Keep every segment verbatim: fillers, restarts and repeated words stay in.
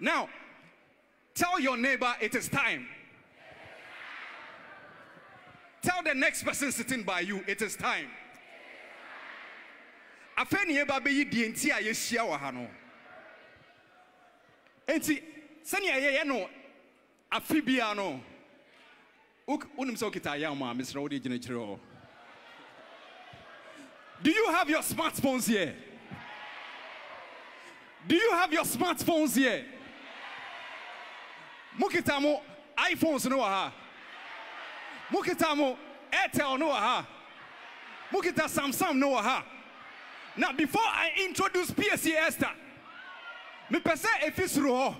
Now, tell your neighbor it is time. Tell the next person sitting by you, it is time. Afeni eba be D N T a yeshia wahano. Enti sani aye no afibia no. Uk unimso kitaya ma Mister Odi Jenichiro. Do you have your smartphones here? Do you have your smartphones here? Mukitamo iPhones no aha. Mukitamo Airtel no aha. Mukita Samsung no aha. Now, before I introduce Piesie Esther, me pese efisru ho,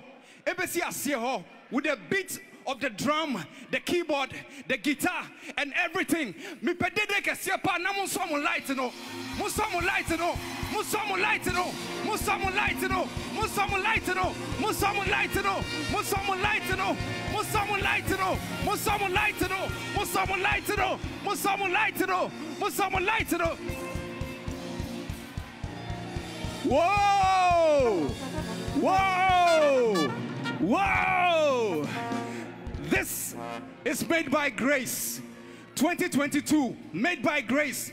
ebesi asie ho, with the beat of the drum, the keyboard, the guitar, and everything. Me pedede kesie pa na musomu light no, musomu light no, musomu light no, musomu light no, musomu light no, musomu light no, musomu light no, musomu light no, musomu light no, musomu light no, musomu light no, musomu light no. Whoa! Whoa! Whoa! This is Made by Grace twenty twenty-two, Made by Grace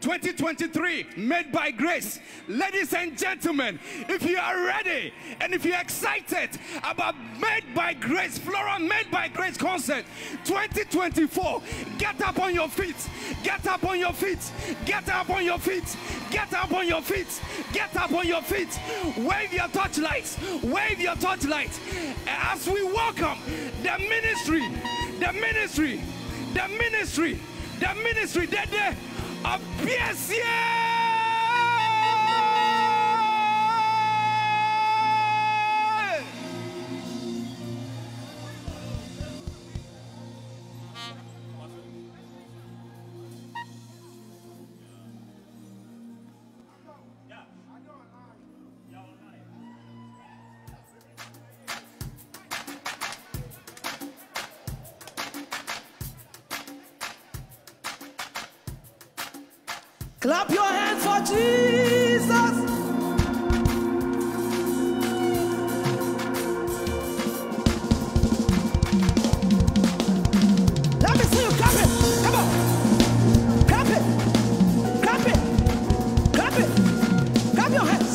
twenty twenty-three, Made by Grace. Ladies and gentlemen, if you are ready and if you're excited about Made by Grace, Flora Made by Grace concert twenty twenty-four, get up on your feet, get up on your feet, get up on your feet, get up on your feet, get up on your feet, wave your torchlights, wave your torchlights as we welcome the ministry, the ministry, the ministry, the ministry, the day. A Piesie Clap your hands for Jesus. Let me see you clap it. Come on. Clap it. Clap it. Clap it. Clap your hands.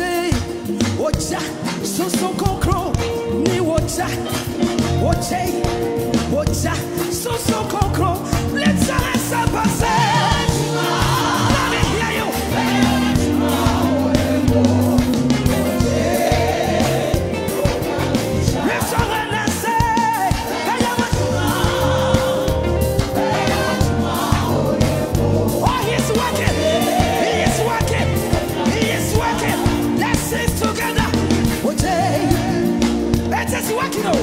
Oja, Oja, so so kokro, ni Oja, Oja, Oja, so so kokro. Let's dance and let me hear you. Let's dance and oh, he's working. He is working. He is working. Let's sing together. Oja, let us work it out.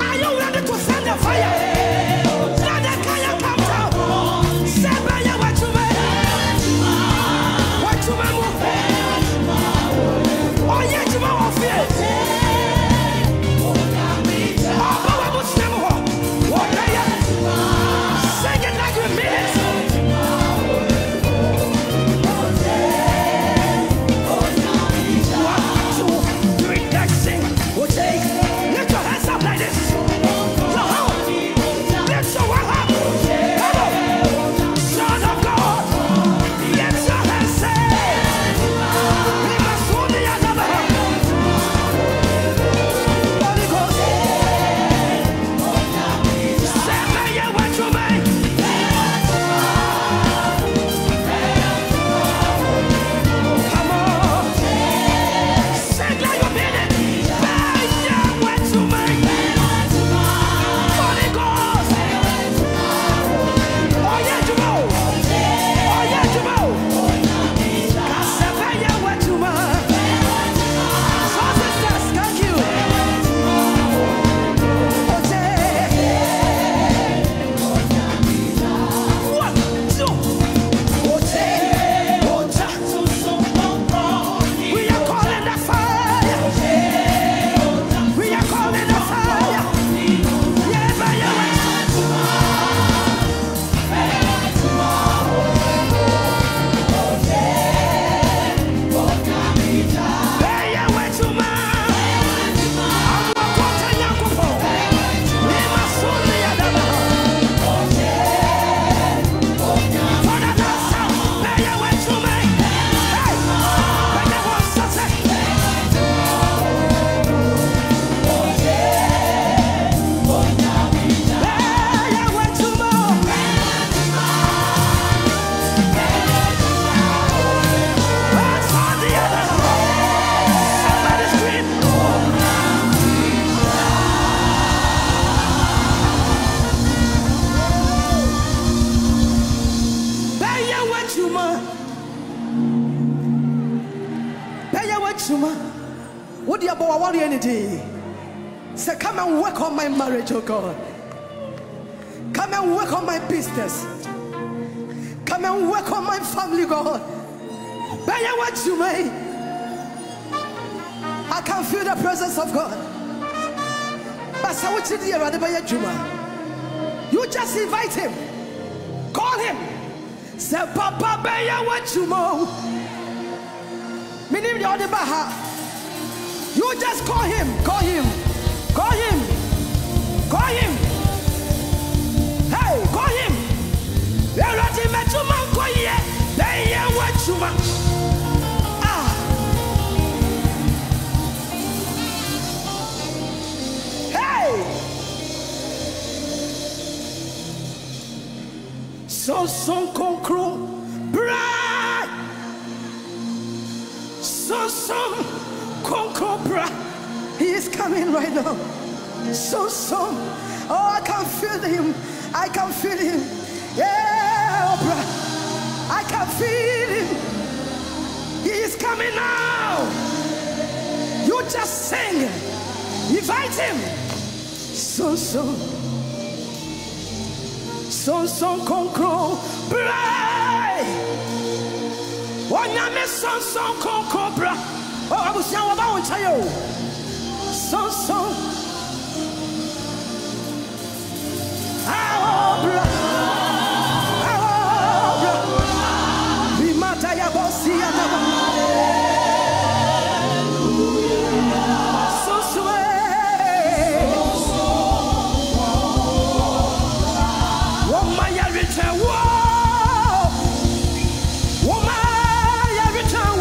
Are you ready to send the fire? Say, come and work on my marriage, oh God. Come and work on my business. Come and work on my family, God. But you what you may. I can feel the presence of God. But so what you do, you just invite him. Call him. Say, Papa, be you what you mo. Me name the other Baha. You just call him, call him, call him, call him. Hey, call him. Ah. Hey. So so concro, bright. So so. He is coming right now. So, so. Oh, I can feel him. I can feel him. Yeah, Oprah. I can feel him. He is coming now. You just sing. Invite him. So, so. So, so, conquer. Pray. One so, so, conquer. Oh, I was young about you. So, so. Oh, bro. Oh, bro. We matter your bossy and so, so. One my return. One my return.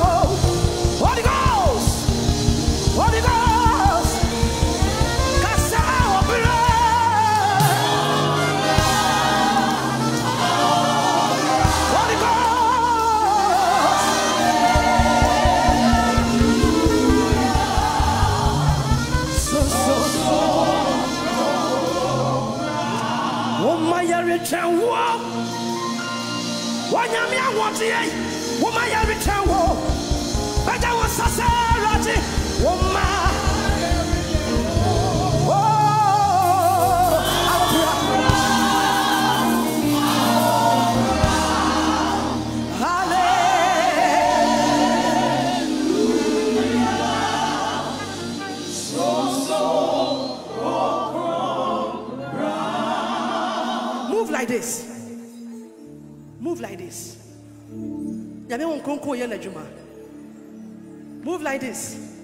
Move like this.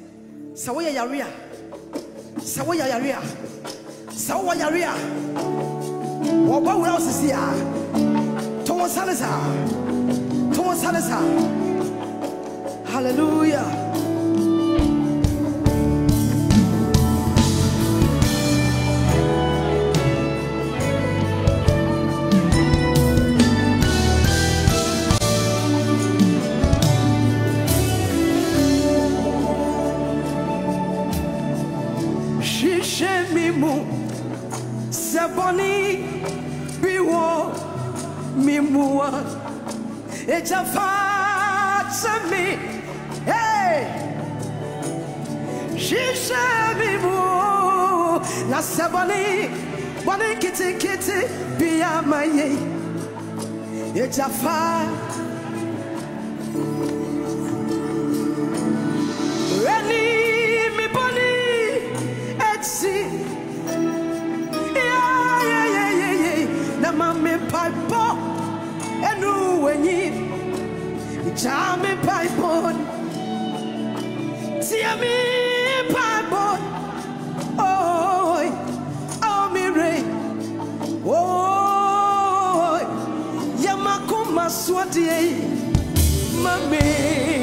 Sawaya yaria. Sawaya yaria. Sawaya yaria. What what else is here? Thomas Salazar. Thomas Salazar. Hallelujah. It's a fight to me. Hey, she said me more. That's a bunny, bunny kitty kitty. Be a my ye. It's a fight. Ready, me bunny. It's it. Yeah, yeah, yeah, yeah, yeah. The mammy pipe. Jammy pipe on, Jammy pipe on. Oh, oh, me rain. Oh, Yamakuma Swati, Mammy.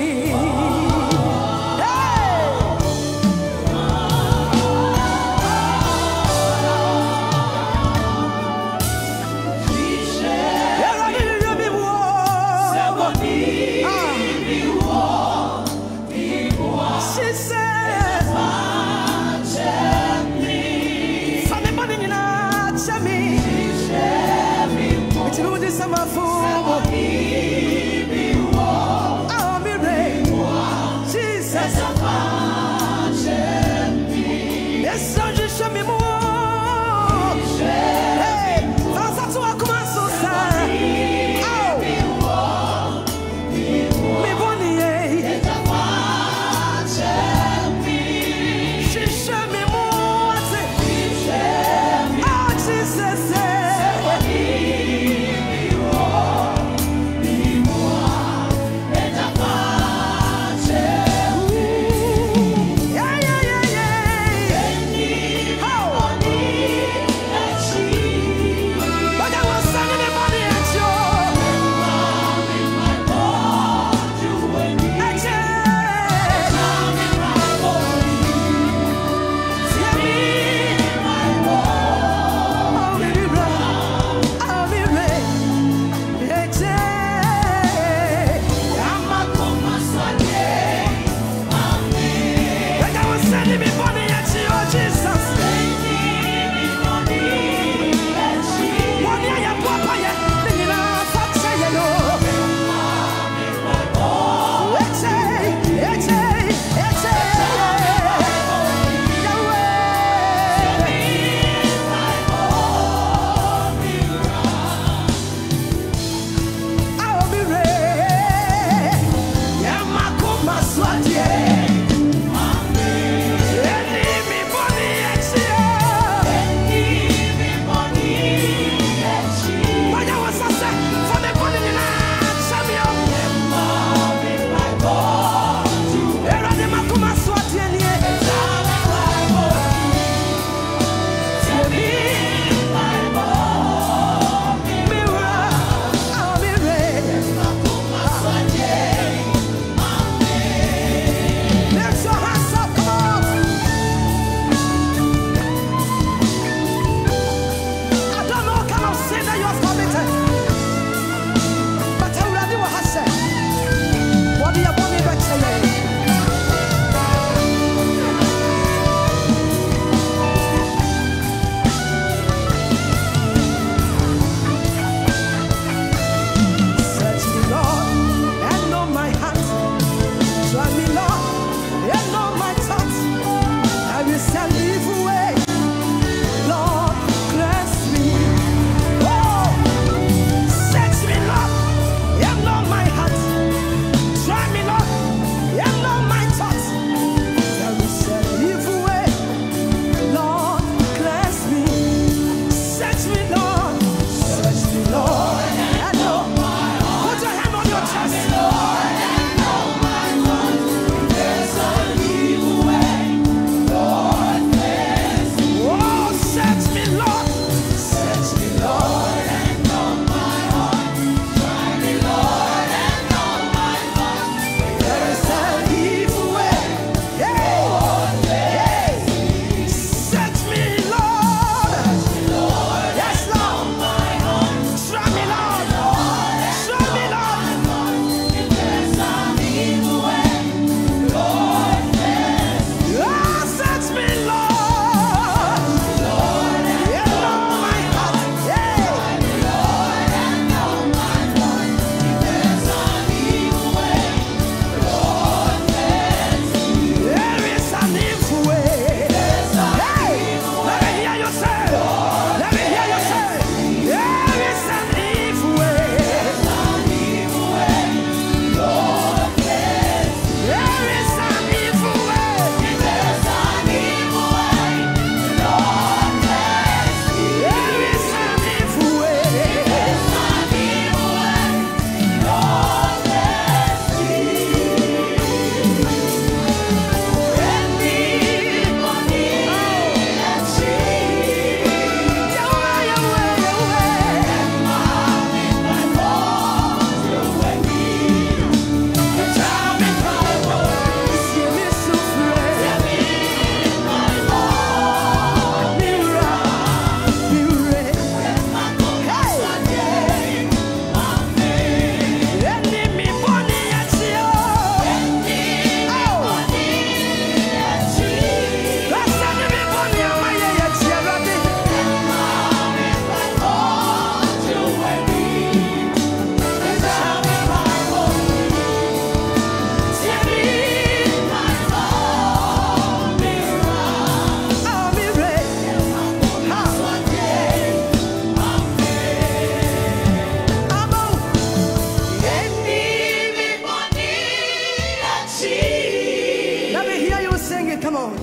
sing it, come on.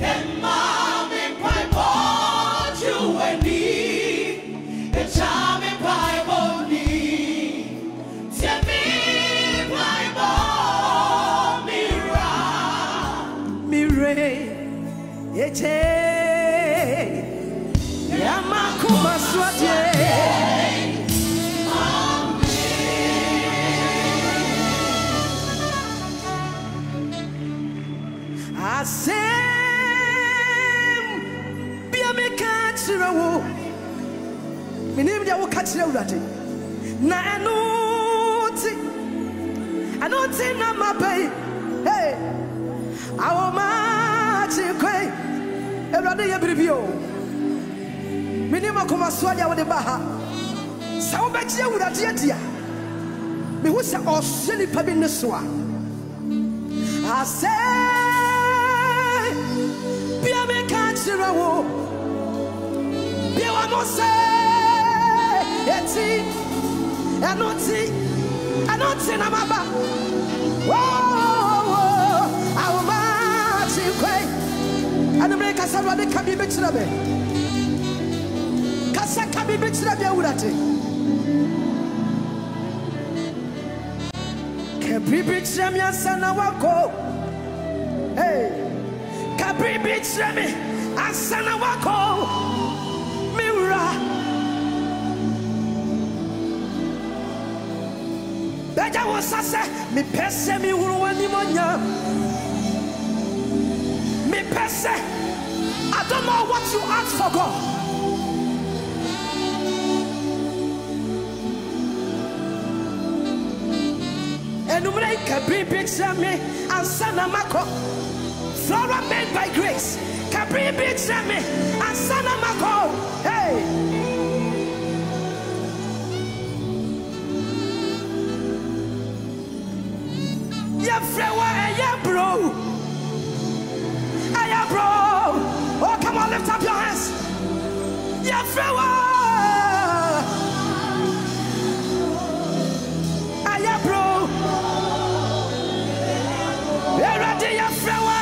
And mommy pie bought you and me, and mommy pie bought me. Tell me pie bought me, Mira. Yete, Yamakuma swate. Same, be a me cancer. My name is Awokatira Urate. Na anoti, anoti na mapai. Hey, Awomati kwe. Urate ya bribio. My name akoma swali awodebaha. Saubeti ya Urate ya dia. Me husa osili pabi neswa. I say. Be a man can't see a wall. Be a man say, "It's it, and not it, and not it." I'm a bad. Whoa, our man is crazy. And the man can't solve the cabbie bitch love. Can't solve cabbie bitch love. You are it. Cabbie bitch love. You son of a go. Hey. Kabri bitch me, asana wako, mira. Beja wasase, mi pese mi uruani manya. Mi pese, I don't know what you asked for, God. Enumere kabri bitch me, asana wako. Flora Made by Grace. Capri Beach me and Sana Mako. Hey. Yeah, Frewa, yeah, bro. Yeah, bro. Oh, come on, lift up your hands. Yeah, Frewa. Yeah, bro. Yeah, ready, yeah, Frewa.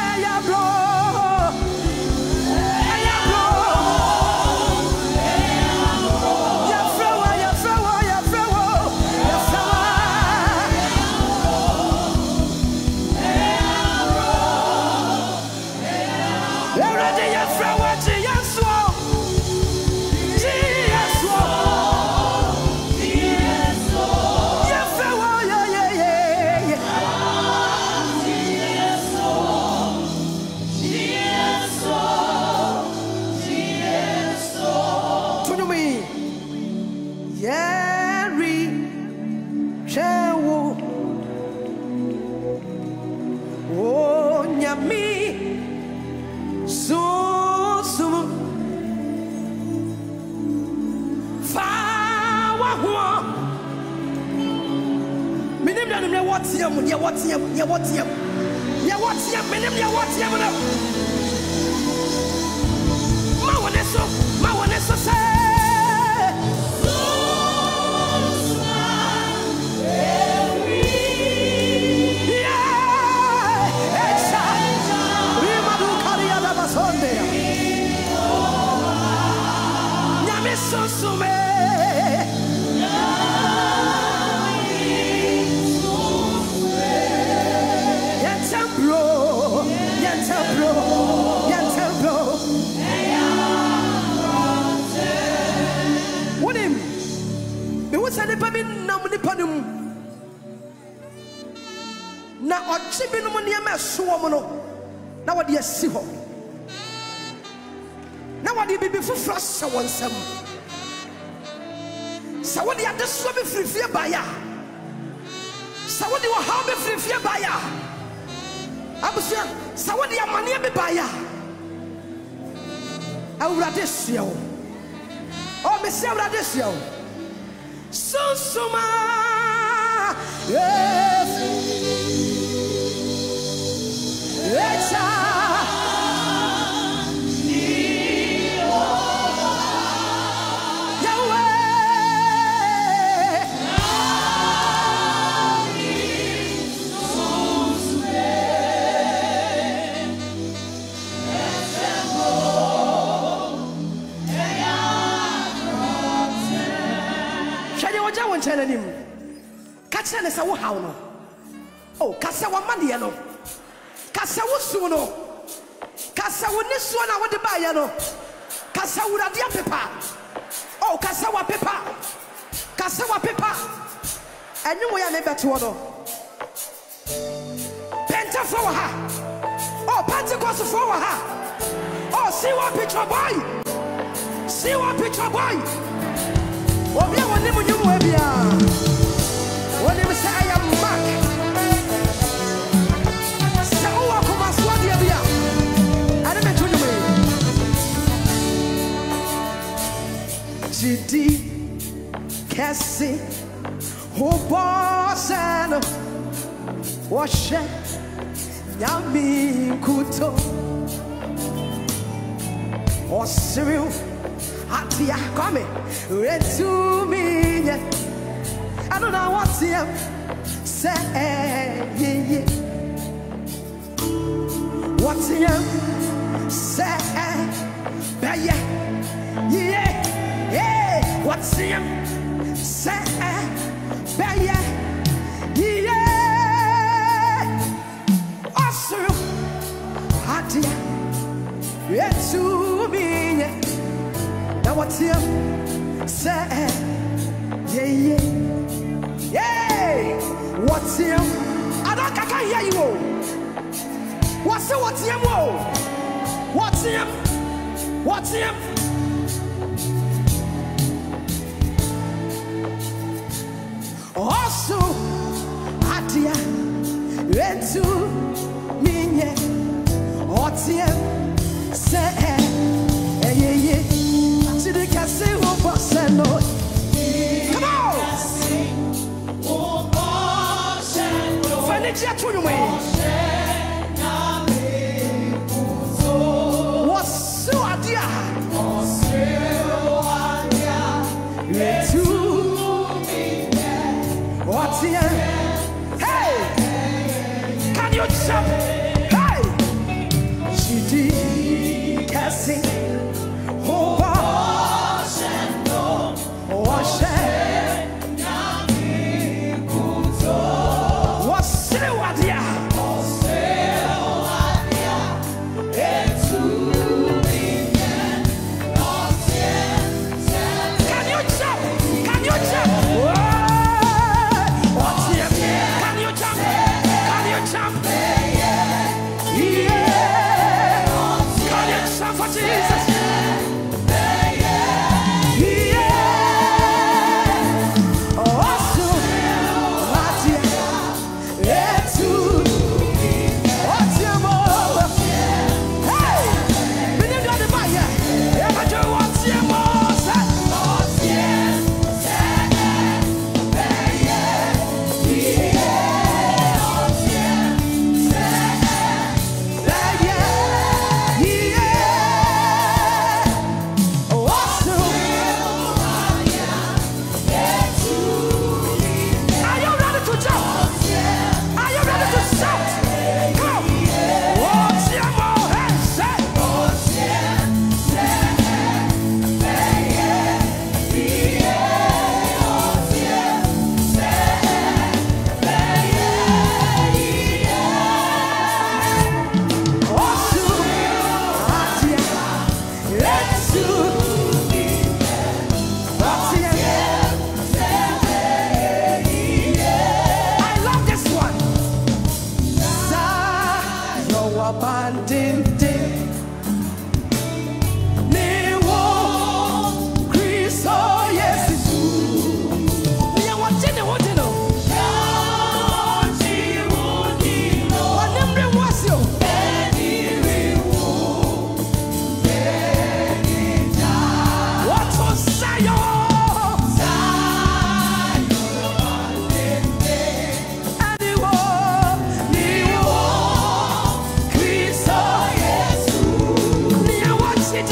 telling him, Catch and Saw Howno. Oh, Cassawa Mandiano. Cassawa Suno. Cassawa Niswana with the Bayano. Cassawa Dia Peppa. Oh, Cassawa Peppa. Cassawa Peppa. And you were never to order. Penta for her. Oh, Pentecost for her. Oh, see what picture boy. See what picture boy. What do you want to do? What do you want to say? I am back. So, I come as what you are. I don't know. G D, Cassie, who boss and wash it. Yami Kuto or cereal. Atia come read to me. I don't know what you say. What you say? Yeah, yeah. What you say? Yeah, yeah. Also, Atia read to me. Now what's here? Say, yeah, yeah, yeah. What's here? I don't I can't hear you. What's here? What's here? What's here? What's here? Also, I dear, let you mean it. What's here? Say, yeah, yeah, yeah. Come on! Furniture to the way. What's so idea? What's here? Hey! Can you jump? Hey! She did casting. It's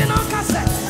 an old cassette.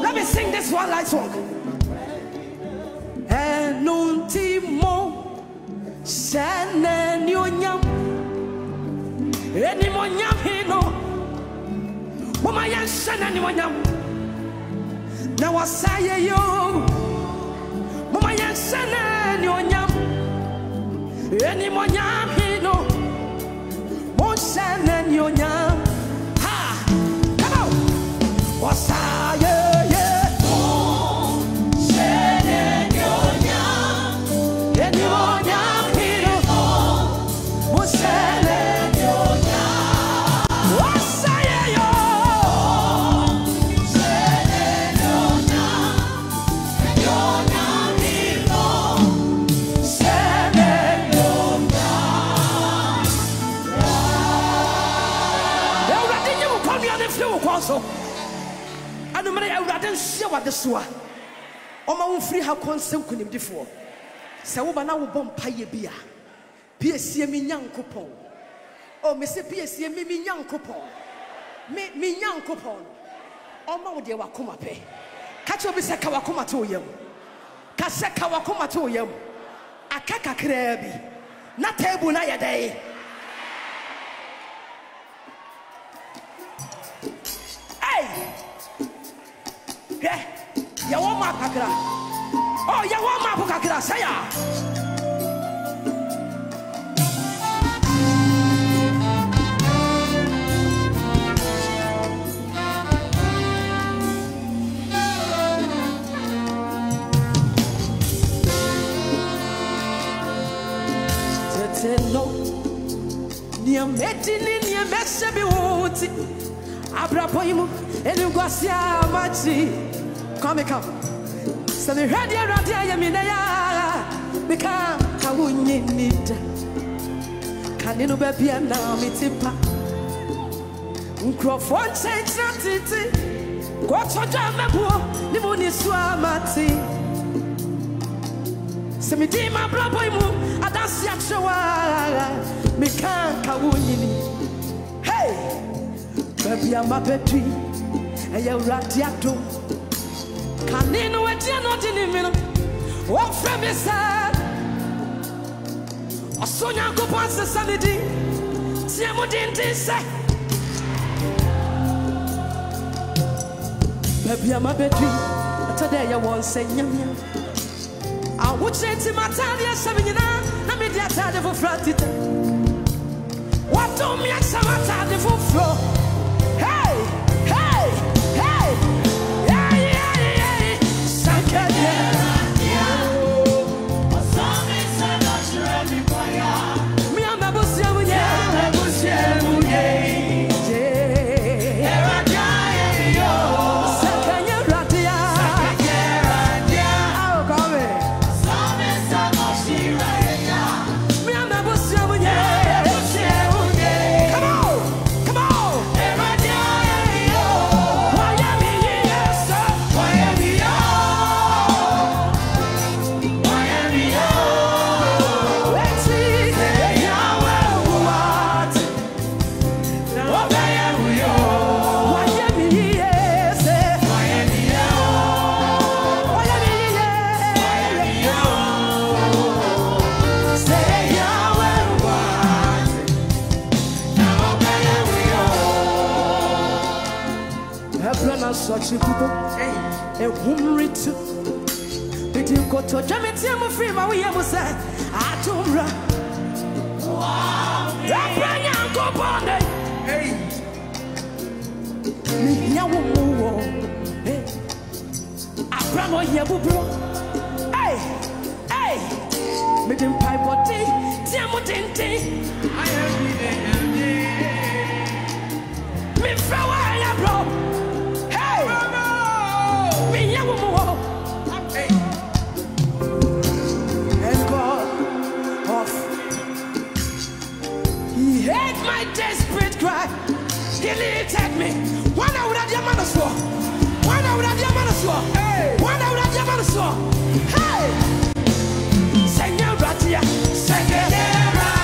Let me sing this one last song. Now I say you, Mama Yansana, your yam, any more yam, he no, Monsan and your yam. Ha! Come on! What's that? This one, Oma free how consent could him before. Sawabana will bomb Paya Bia. Piesie me young coupon. Oh, Mister Piesie me young coupon. Me young coupon. Oma de Wakumape. Catch up Mister Kawakuma to him. Kasakawakuma to him. Akaka Krebi. Natabunaya day. Hey! Yeah, you want my pakra? Oh, you want my pakra? Say ya. Tetelo, niya metini niya mesebi uti. Abrapoimu elugwasia machi. Come, come. So the radio, radio, I mean, I become how we need. Can you be a now? It's a microphone. Say, Santity. Go to Jama, the moon is swamati. Semi Dima, Bravo, I dance at Shawa. Become how we need. Hey, baby, I'm a petri. I am Radiato. Can you know what you're not in the middle? What from is that? A son of a pass the sanity. See, I'm not in this. Baby, I'm a baby. Today, I won't say, I would say to my Talia Savina, let me get out of a flat. What do me at some time for floor? Hey! Such a people, a woman written. Did you go to Jamaica? Free my way, I was at Atumra. That brand young component. Hey, I brought my yaboo. Hey, hey, made him pipe or tea. Tiamutin tea. I am the day. Me flower, I brought. And God off. He heard my desperate cry. He lifted me. One out of your mother's war. One out of your mother's war. One out of your mother's war. Hey! Senor Ratia. Senor Ratia.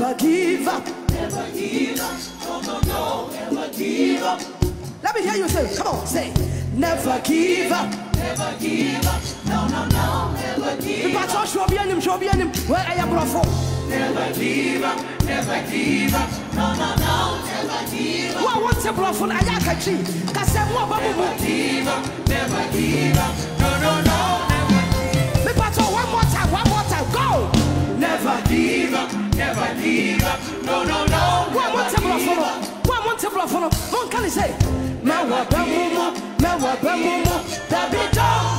never give up. Never give up. No, no, no, never give up. Let me hear you say, come on, say, never give up. Never give up. No, no, no, never give up. Where are you from? Never give up. Never give up. No, no, no, never give up. What wants your brother? I can't see. Never give up. Never give up. No, no, no, never give up. One more time, one more time, go. Never give up. Never give up. No, no, no. What wants your brother? What wants your brother? What can you say? Never give up. Never give up. Never give up.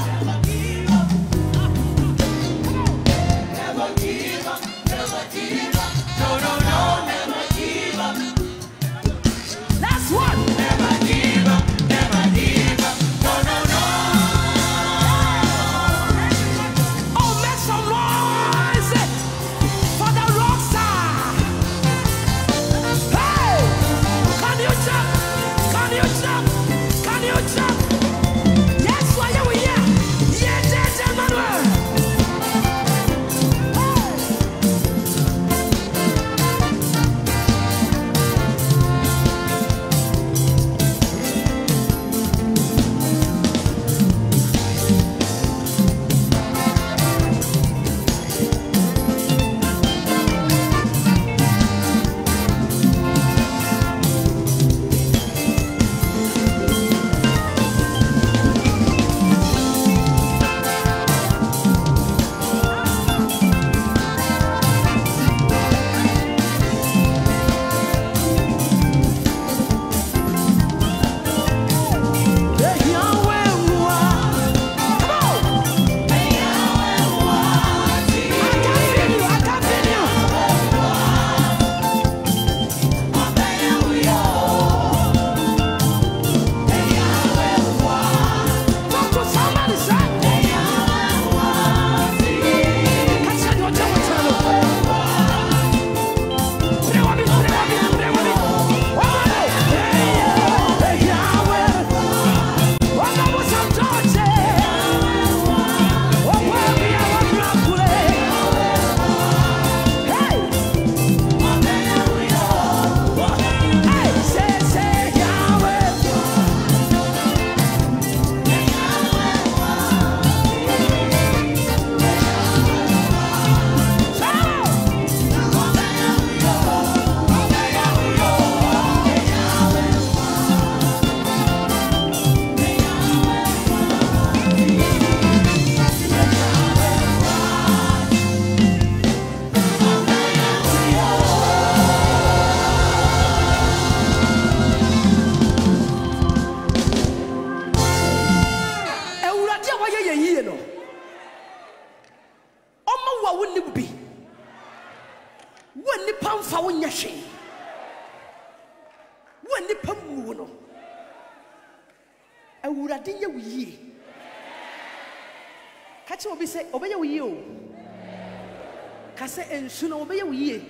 Soon obey ye.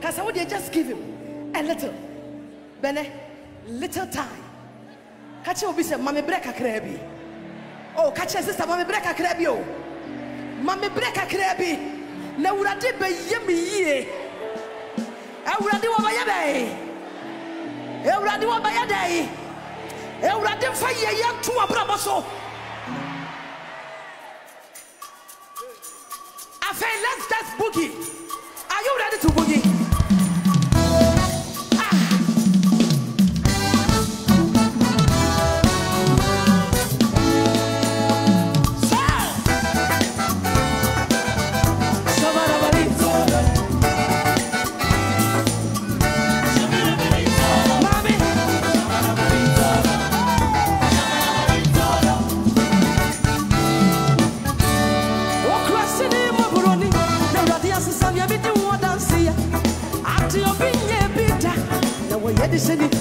Because I would just give him a little, Bene, little time. Catch your bishop, Mammy Brecker Crabby. Oh, catch your sister, Mammy Brecker Crabby. Oh, Mammy Brecker Crabby. Now, would I did by ye? I would do over your day. I would do over your day. I would do for ye to a bravo. Let's just boogie. Are you ready to boogie? Thank you.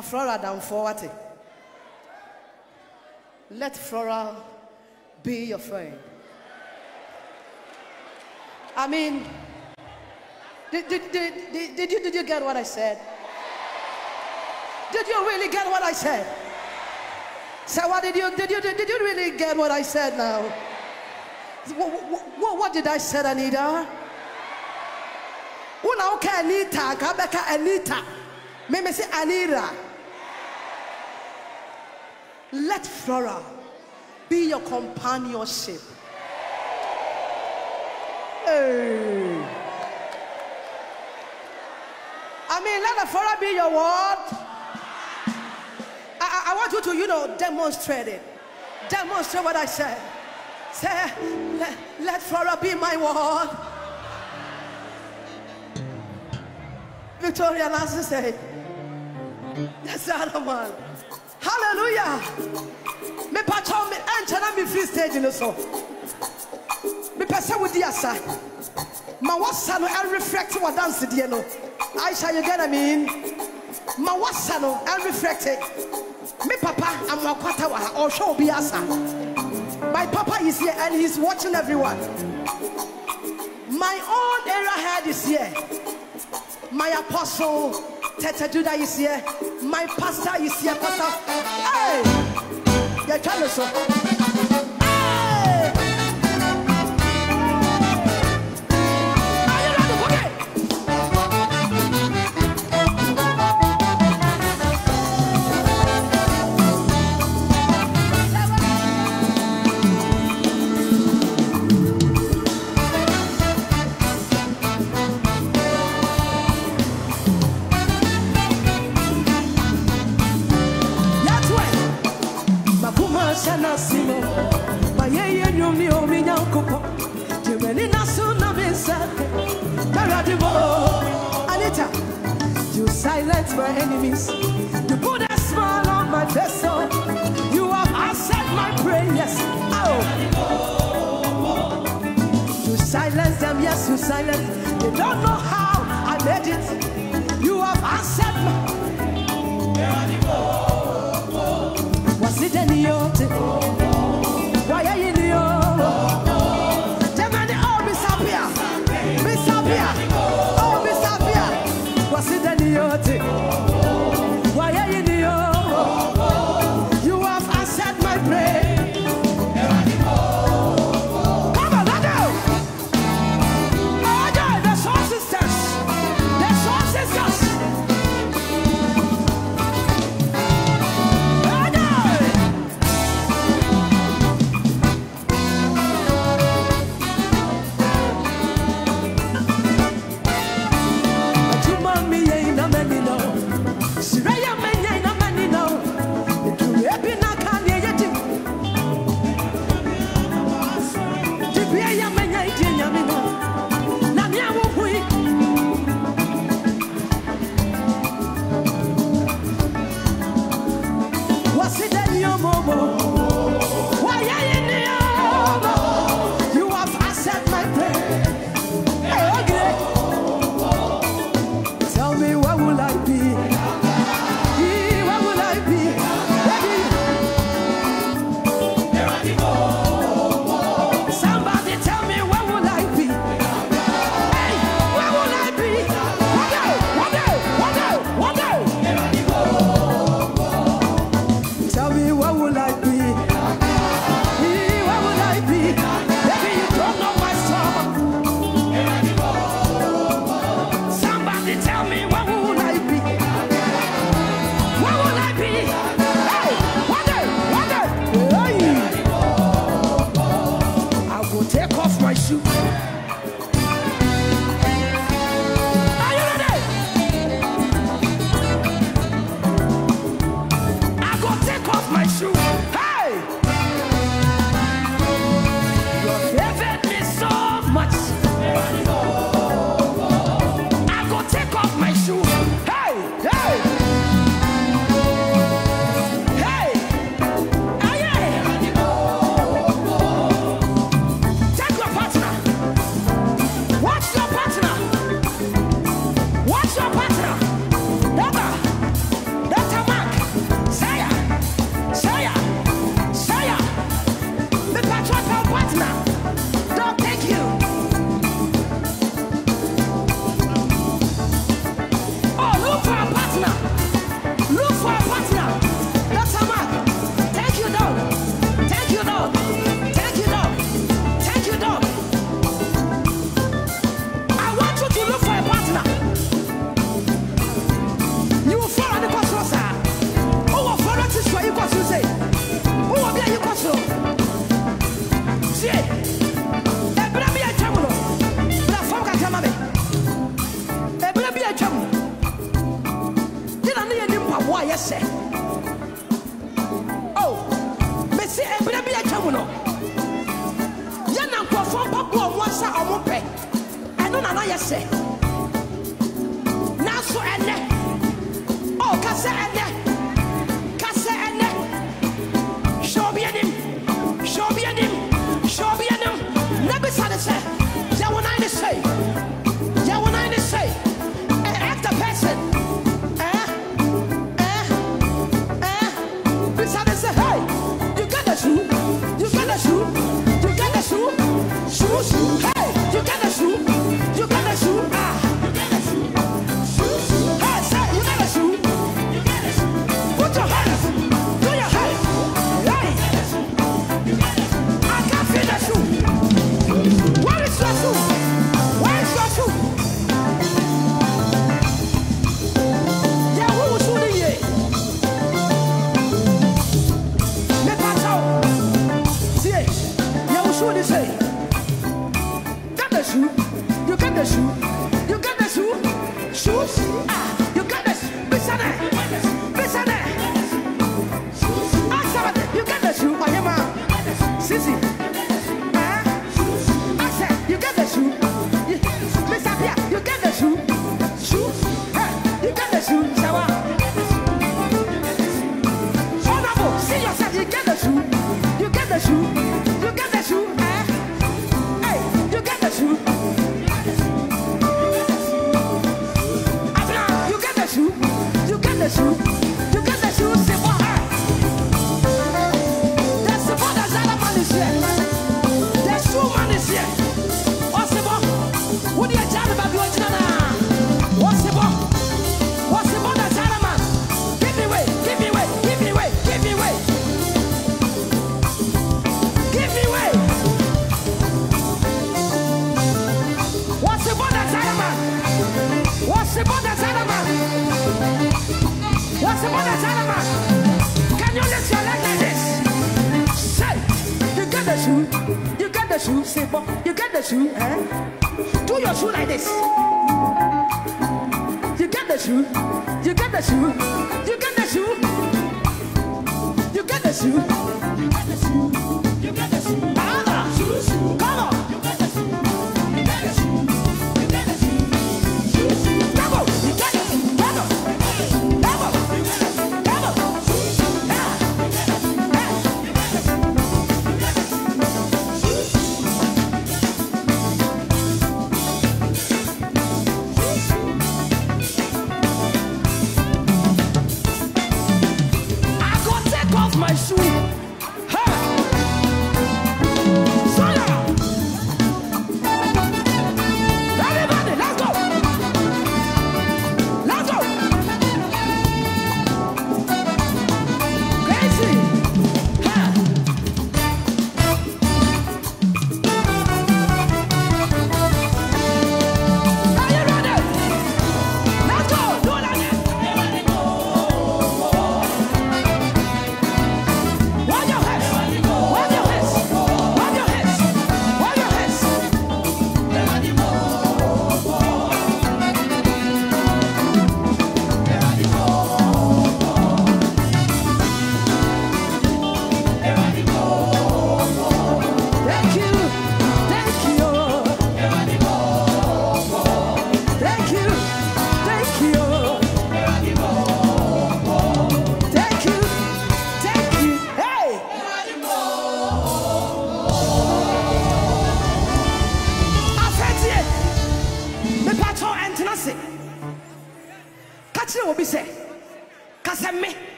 Flora down forward. Let Flora be your friend. I mean, did, did, did, did, did, you, did you get what I said? Did you really get what I said? So what did you, did you, did you really get what I said now? What, what, what did I say, Anita? Una okay, Anita, Kabeka Anita. Me me say Anira. Let Flora be your companionship. Hey. I mean, let the Flora be your what? I want you to, you know, demonstrate it. Demonstrate what I said. Say, let, let Flora be my word. Victoria Nancy said, that's the other one. Hallelujah. Me patron me enchana me free stage in the song. Me person with the asa. My wasa no and reflect what dance the no. Aisha, you get what I mean? My wasa no and reflect it. Me papa, I'm a quarter or show biasa. My papa is here and he's watching everyone. My own era head is here. My apostle Teta Judah is here. My pastor is here. Pastor, hey, you tell us so. Hey, are you ready for it? Anita, you silence my enemies. You put a smile on my vessel. You have answered my prayers. Oh, you silence them, yes, you silence. They don't know how I made it. You have answered my. Was it any other?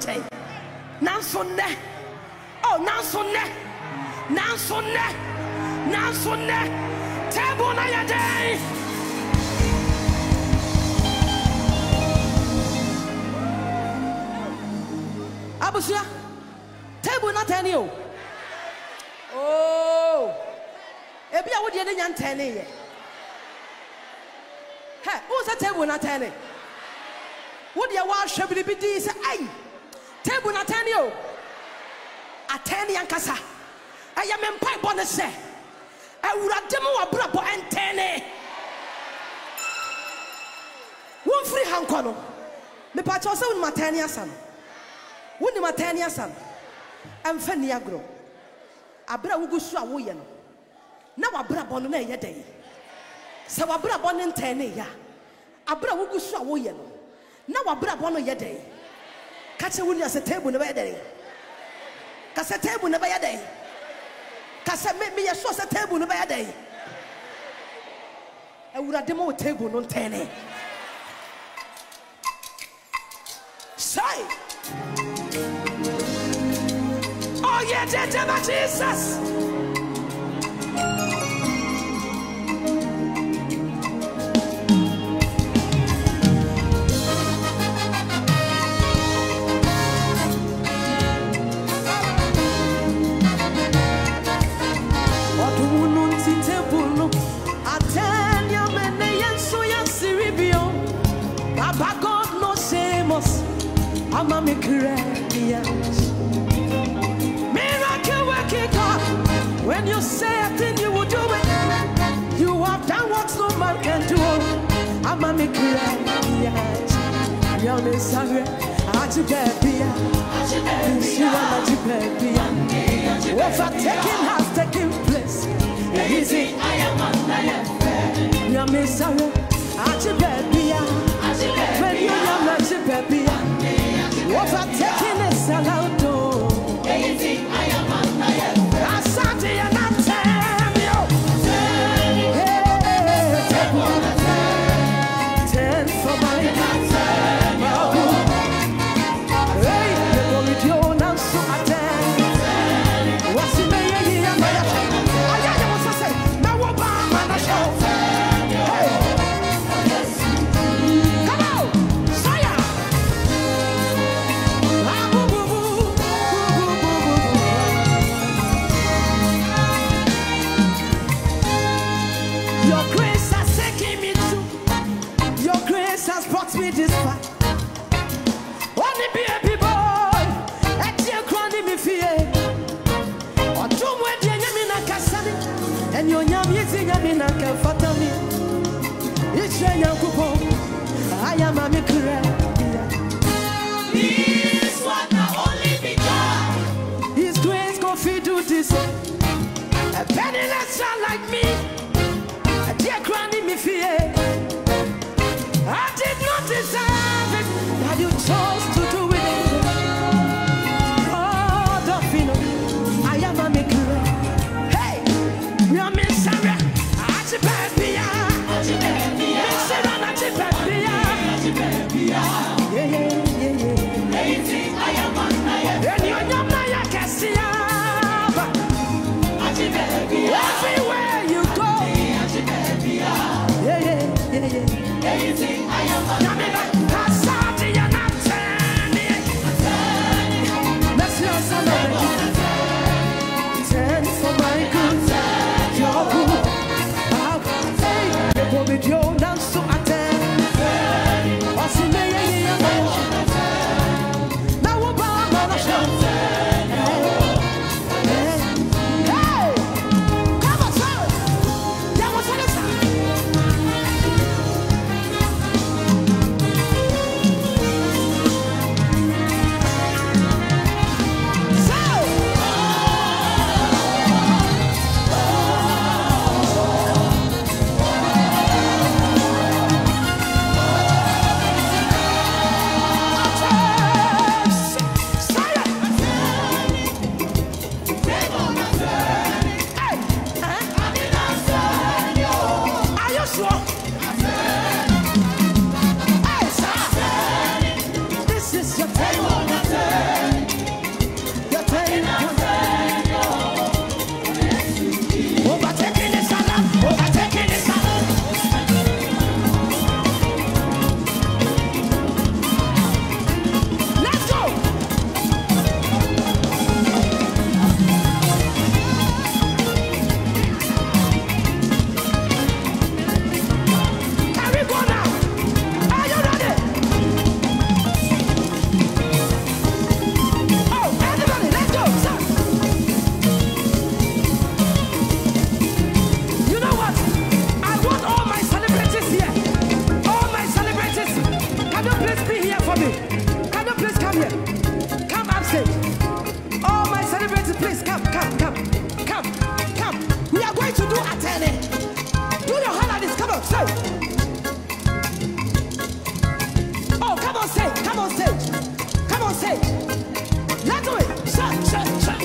Table not any. Oh, ebi a wodi ene nyan ten ye. Hey, who's a table na ten? Wodi a wa shebili bi di say, "Ay, table na ten yo." A ten yan kasa. Ay ya mempai bonese. Ay urademu wa bra bo en ten. One free hand kono. Me pa chosa un matenia san. Wuni matenia san. Am feni agro. Abra ugu sua wo ye no. Na wabra bo no na ye dey. Se wabra bo no ten ne ya. Abra ugu sua wo ye no. Na wabra bo no ye dey. Ka che wuni as a table no ye dey. Ka se table no ye dey. Ka se me me ye so se table no ye dey. Awurade mo table no ten ne. Say, oh yeah, dear, dear, dear Jesus. Mama me miracle working God. When you say a thing, you will do it. You have done what no man can do. Mama me cry. You're sorry. I should be here. I should overtaking has taken place. Easy. I am on the sorry. I should be here. I should be here. When you overtaking is allowed to. I am on I sat here and I tell you. Hey, ten for my life. Hey, the gold you now so attend. What's the mayor here? I am what I say. Now what I'm on the show. I am a miracle. This one now only begun. His grace go feed you this. A penniless child like me, a dear granny me fear. I did not deserve it, but you chose to do it. God of you know, I am a miracle. Hey, we are Sarah. I should be happy. Everywhere you go, yeah, yeah, yeah, yeah. come, come, come, come, come. We are going to do Atene. Do the whole like this. Come on, say. Oh, come on, say. Come on, say. Come on, say. Let's do it. Shut, shut, shut.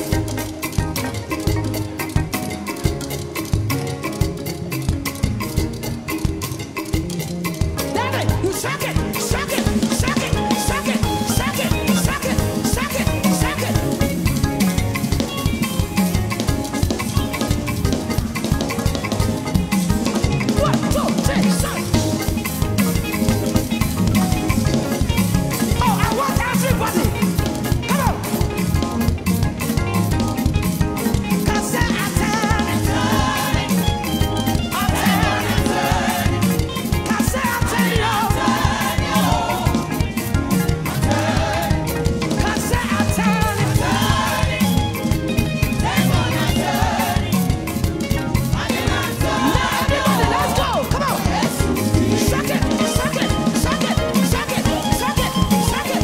David, you suck it. Suck it. Suck it. Suck it. Suck it. Suck it. Suck it. Suck it. One, two, three, suck. Oh, I want everybody. Come on. Cause I turn it. I turn it. Cause I turn it. Cause I turn it, now everybody, let's go. Come on. Suck it, suck it, suck it, suck it, suck it, suck it.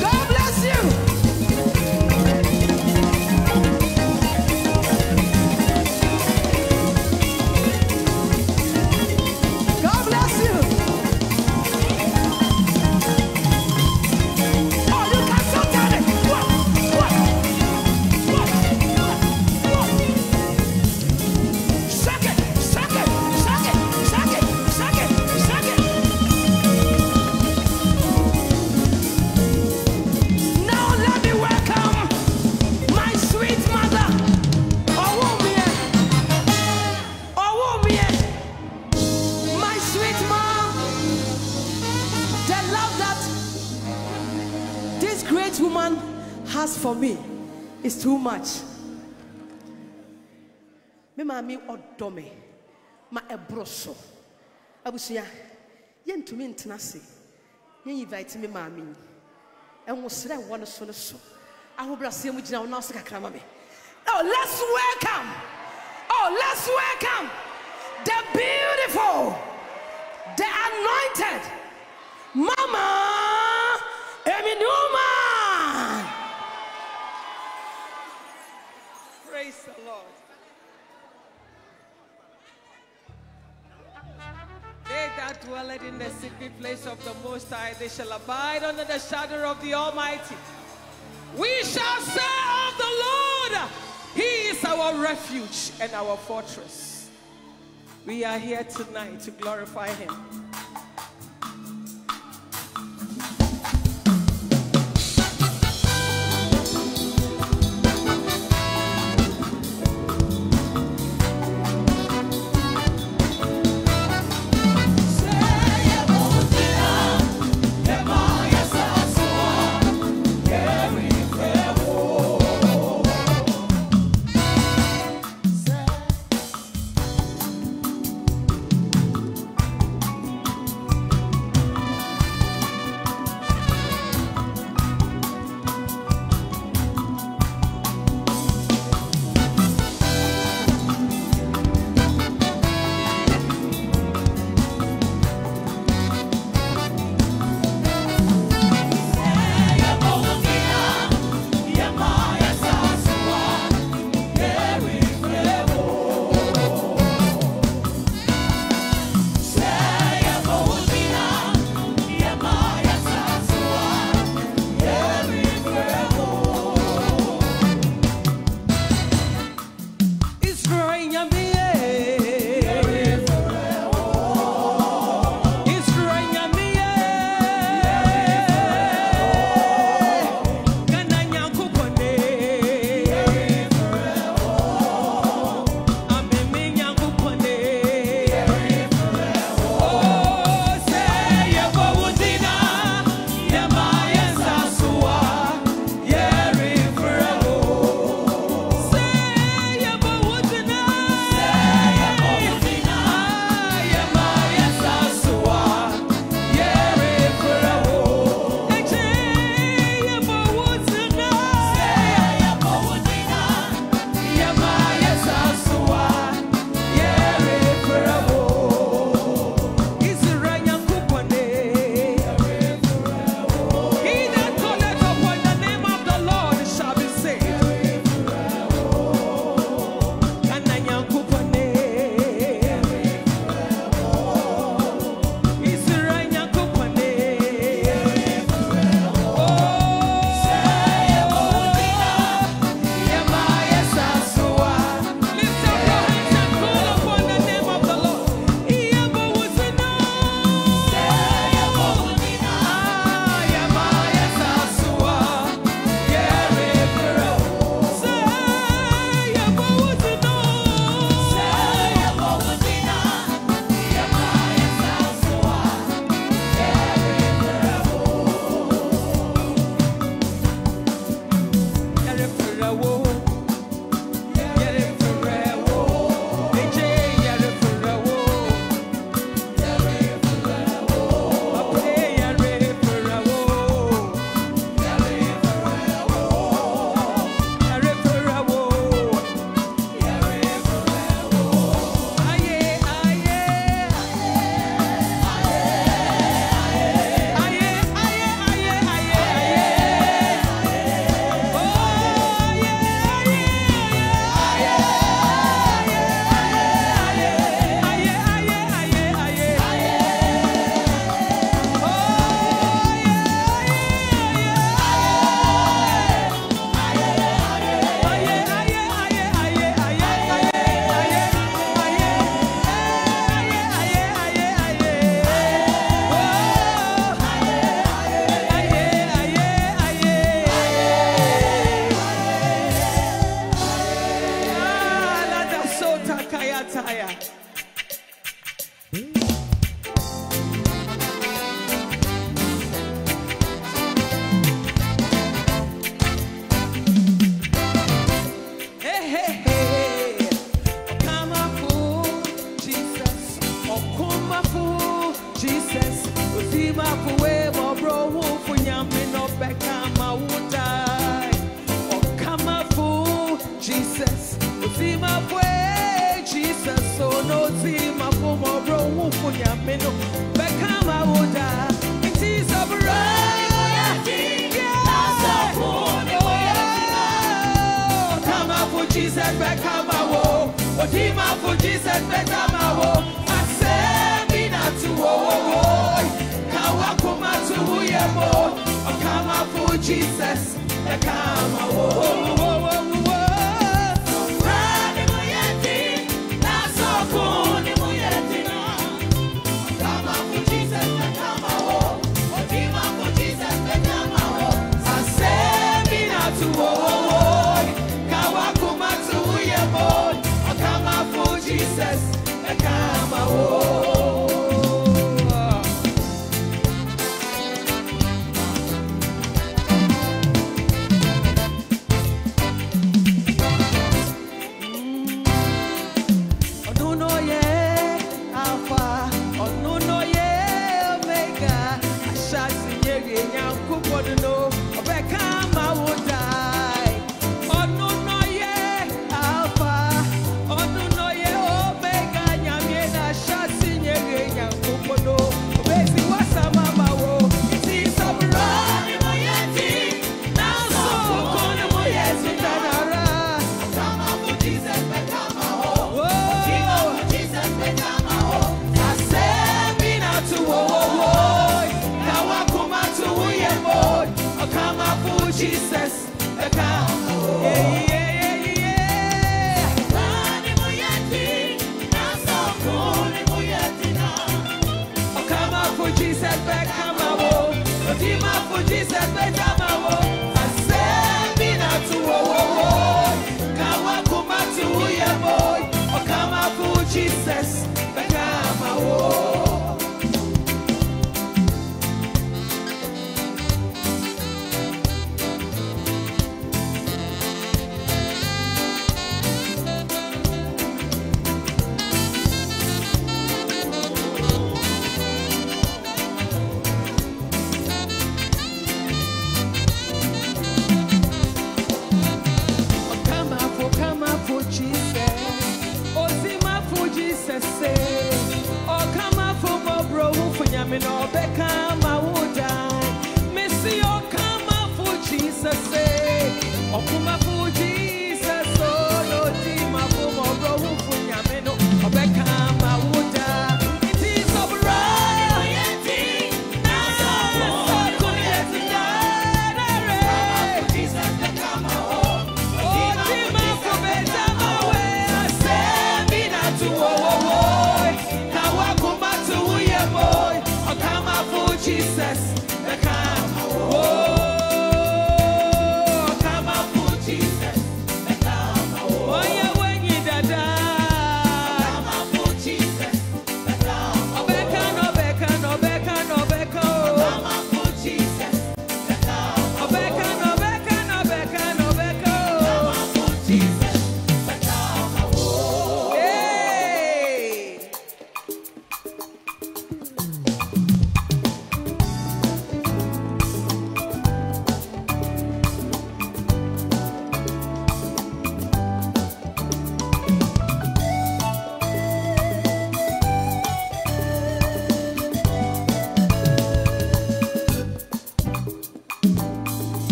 God bless you. God bless you. Oh, you can still turn it. What? What? What? What? What? Suck it, suck it, suck it, suck it, suck it, suck it. Now let me welcome my sweet mother. Owobie. Owobie. My sweet mom. The love that this great woman has for me is too much. Me mami odome ma ebroso. Abusuya yen to me intanasi. Yen invite me mami. And we sere one so no so. Ahobra se mu gina ona so kakra ma me. Oh, let's welcome. Oh, let's welcome the beautiful, the anointed Mama Eminuma. Praise the Lord. They that dwelleth in the secret place of the Most High, they shall abide under the shadow of the Almighty. We shall say of the Lord, He is our refuge and our fortress. We are here tonight to glorify Him. Jesus, the come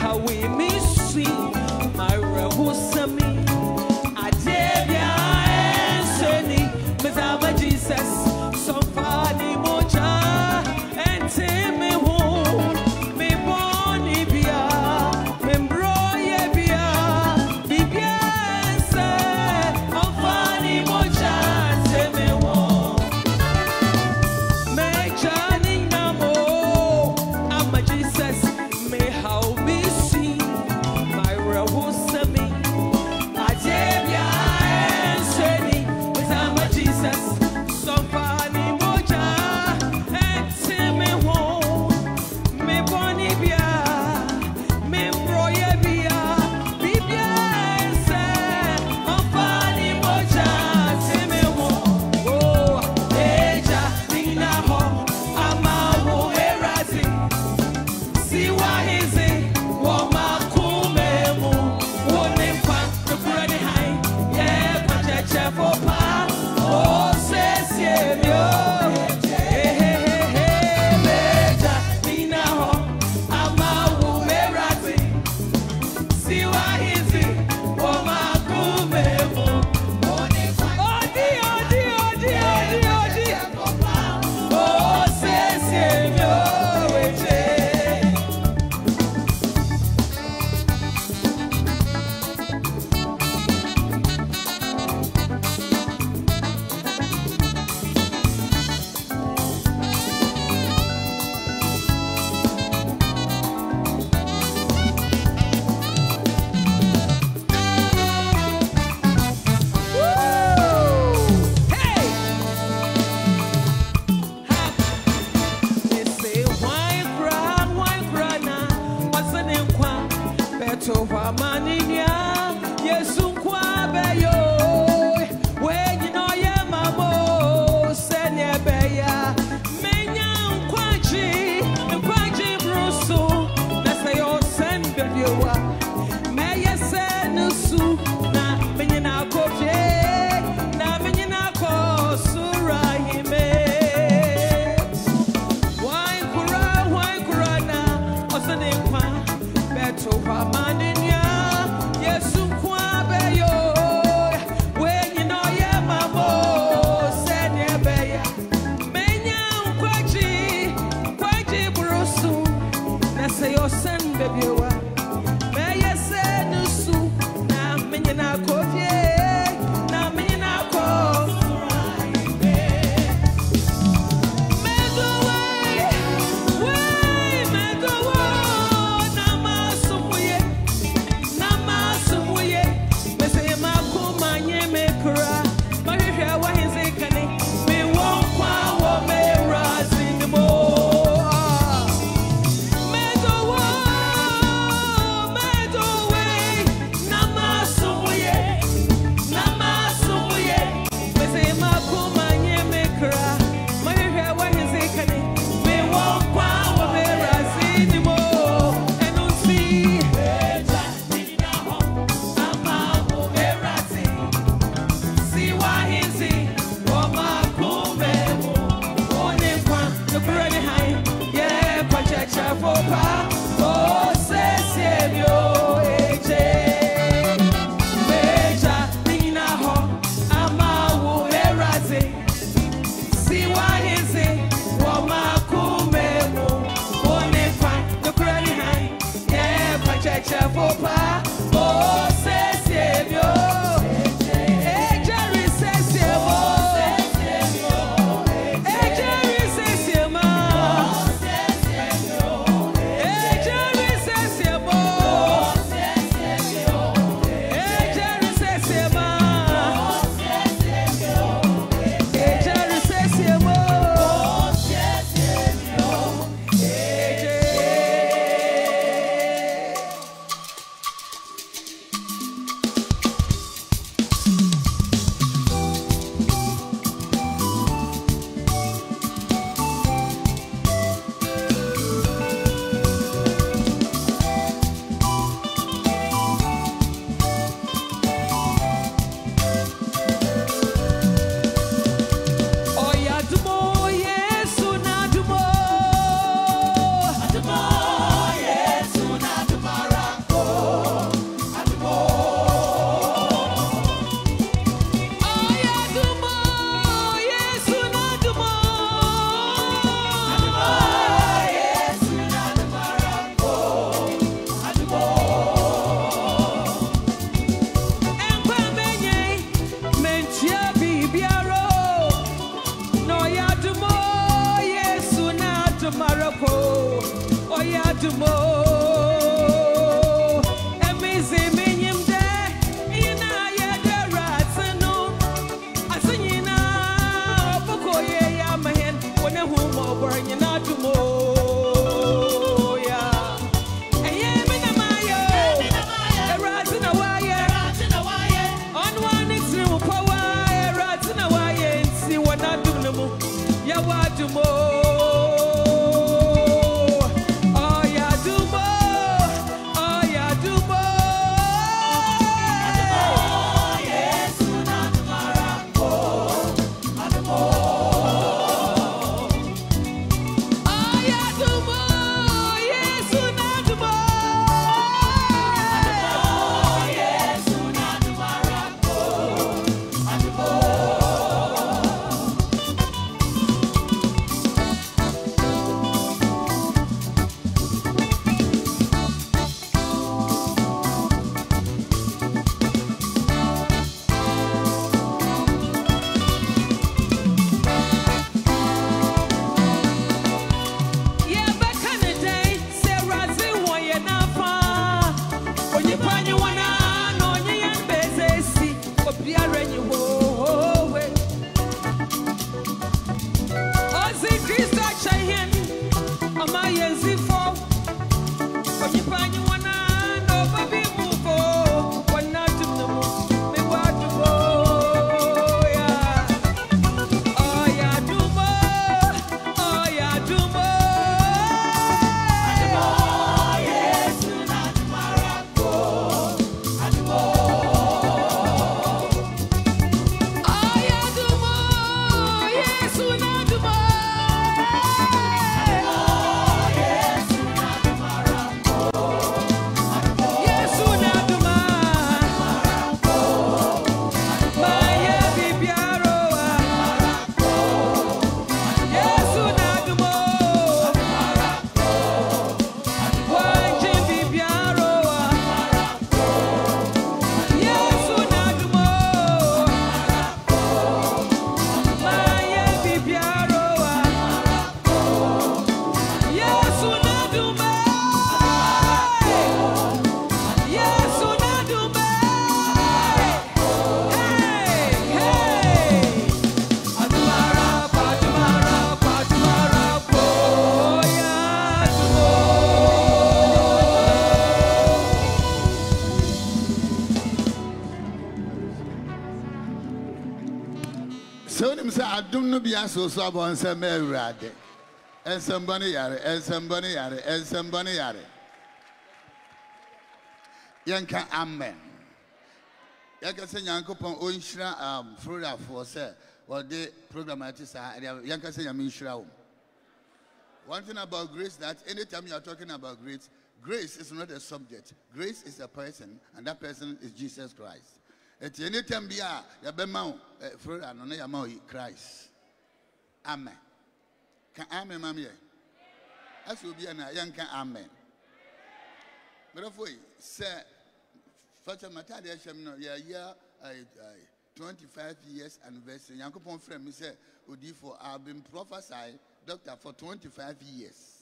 how we see them say, I don't know be so someone, some rade. And somebody are it, and somebody are it, and somebody are it. Yanka amen. Yanka say, Yankopon, Unshra, um, Flora for, sir. Well, the programmatics are Yanka say, I'm Unshra. One thing about grace that anytime you are talking about grace, grace is not a subject. Grace is a person, and that person is Jesus Christ. At any time, be a Yabemau, Flora, no, Yamau, Christ. Amen. Can amen, Mammy? As will be an Yanka amen. But if we say, Father Matadi, I twenty-five years anniversary, Yankopon friend, me say, Udi for I've been prophesied. Doctor for twenty-five years.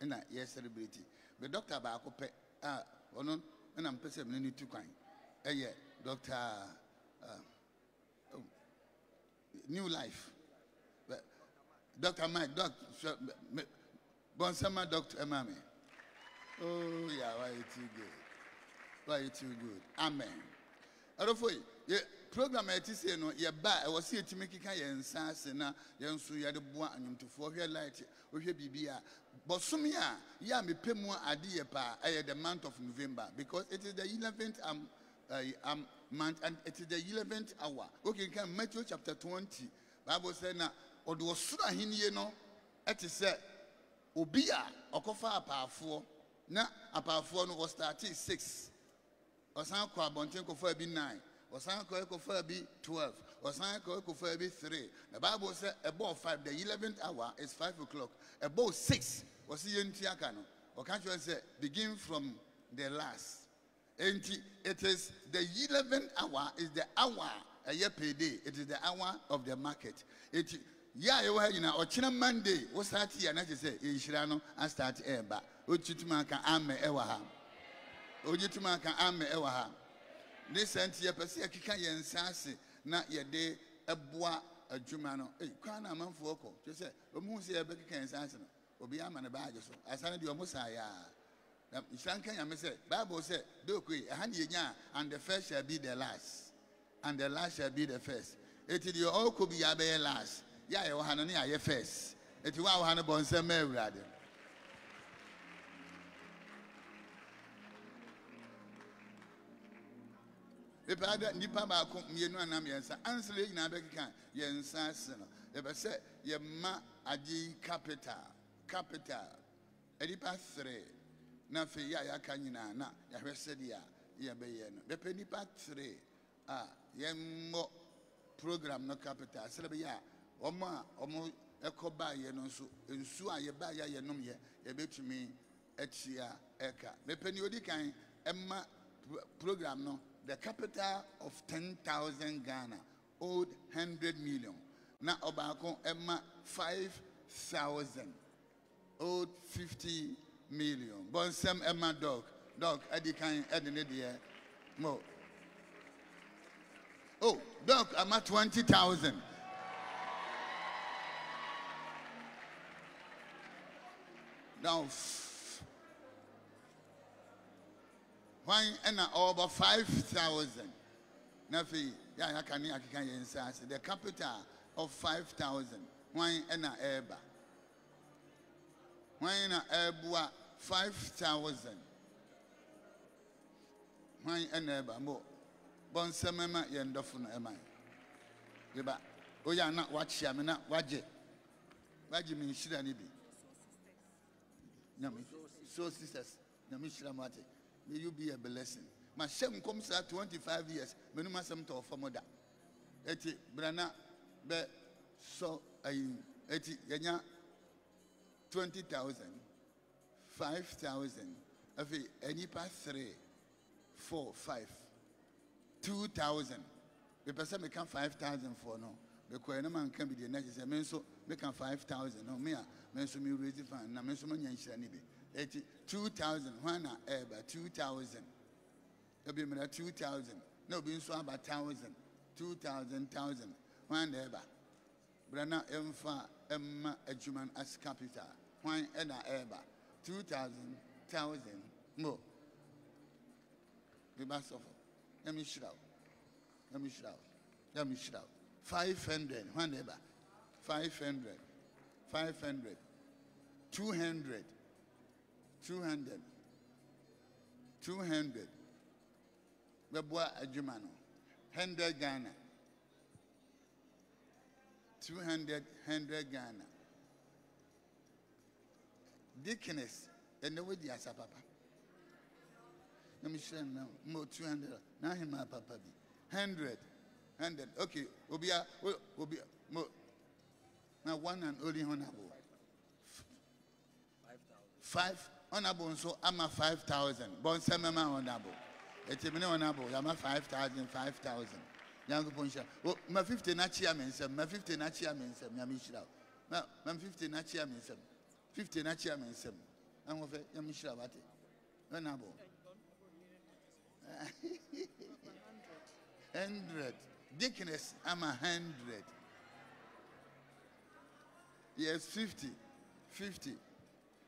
And I yes celebrity. But doctor Bacope ah on and I'm person need to kind. Eh yeah, doctor New Life. But Doctor Mike, Doctor Bonsama Doctor Emami. Oh yeah, why you too good? Why you too good? Amen. I don't for you. Program I just say no. Yeah, but I was here to make it kind of sense. Now, you know, so you had to buy and to follow your light. We should be here. But some year, yeah, me pay more a day pa. I had the month of November because it is the eleventh um um month and it is the eleventh hour. Okay, can Matthew chapter twenty. Bible says na odo sura hiniye no. It is say obia okofa apa four na apa four no starting six. Osan kwa bonten kofa bi nine. Osanko Kofabi twelve. Osanko Kofabi three. The Bible says about five. The eleventh hour is five o'clock. About six. Was he in Tiakano? Or can't you say begin from the last? It is the eleventh hour is the hour a year pay day. It is the hour of the market. It yeah, you were in our China Monday. What's that here? And I just say, Ishirano, I start Eba. Uchitumaka Ame Ewaha. Uchitumaka Ame Ewaha. This anti Persia Kika Yen Sansi, not your day, a bois, a Jumano, a crown among Foco. Just say, Omusia Bekikan Sanson, Obiam and a badge. I signed your Mosiah. Sankan, I say, Bible said, Dokui, a hundred yarn, and the first shall be the last, and the last shall be the first. It is your all could be a bear last. Yea, O Hanania, your first. It will Hannibal Sam Mary Radden. If I don't nip about me, no, and I'm Yensa, answering Nabekan, Yensa Senna. If I said, Yemma Adi Capita, Capita, Edipa three, Nafia Canina, Na, Yavesedia, Yabayan, the Penipa three, ah, Yemmo program no Capita, Celebia, Oma, Omo, Ecoba, Yenosu, and Sua Yabaya Yenomia, Yabetumi, Etsia, Eka. The Peniodican, Emma program no. The capital of ten thousand Ghana owed one hundred million. Now, Obako Emma five thousand owed fifty million. Bonsam Emma dog, dog, Adikan, Adinidia, Mo. Oh, dog, Emma twenty thousand. Now, why and over five thousand? Nafi, yeah, I can hear the capital of five thousand. Why and eba? Why and eba five thousand? Why and eba more? Bonsemema yendofuna ema. Eba, oh yeah, not watch ya, me not watch it. Watch me, shida nibi. Nami, so sisters, nami shida mati. May you be a blessing. My shame comes at twenty-five years. Menu masam to for mother. Eti brana be so ayin. Eti yanya twenty thousand, five thousand. Afi enipa three, four, five, two thousand. The person make five thousand for no. Because no man can be the next. Men so make five thousand. No mea men so me raise it fan. Na men so many inshani be. Eighty two thousand, one ever two thousand. It'll be minute two thousand. No, being so about thousand, two thousand, thousand, one ever. Brana Emfa Emma Edgeman as capital. One ever two thousand, thousand more. The bass of let me shroud. Let me shroud. Let me shroud. five hundred, whatever, five hundred, five hundred, two hundred, two hundred, two hundred, Beboa Ajumano, one hundred Ghana, two hundred, one hundred Ghana. Deaconess, and the way the answer, Papa. Let me show now. More two hundred. Now him, my Papa. one hundred. one hundred. Okay. We'll be a, we'll be a, more. Now one and only honorable. five thousand. five. Honorable, so I'm a five thousand. Bonsamama honorable. It's a minute honorable. I'm a five thousand, five thousand. Young Poncha. Oh, my fifty Nachia means some. My fifty Nachia means some. Yamishra. My fifty Nachia means some. fifty Nachia means some. I'm over Yamishra. What? Honorable. Hundred. Dickness, I'm a hundred. Yes, fifty. Fifty.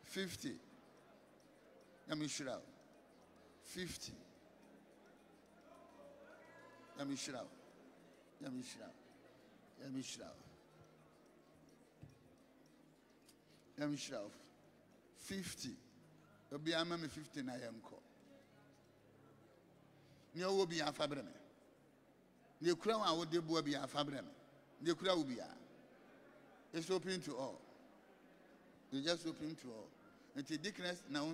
Fifty. Let me shout. Fifty. Let me shout. Let me shout. Let me shout. Let me shout. Fifty. It'll be I'm a fifty and I am called. You will be a fabric. The crown will be a fabric. The crown will be a. It's open to all. It's just open to all. It's a decrease now.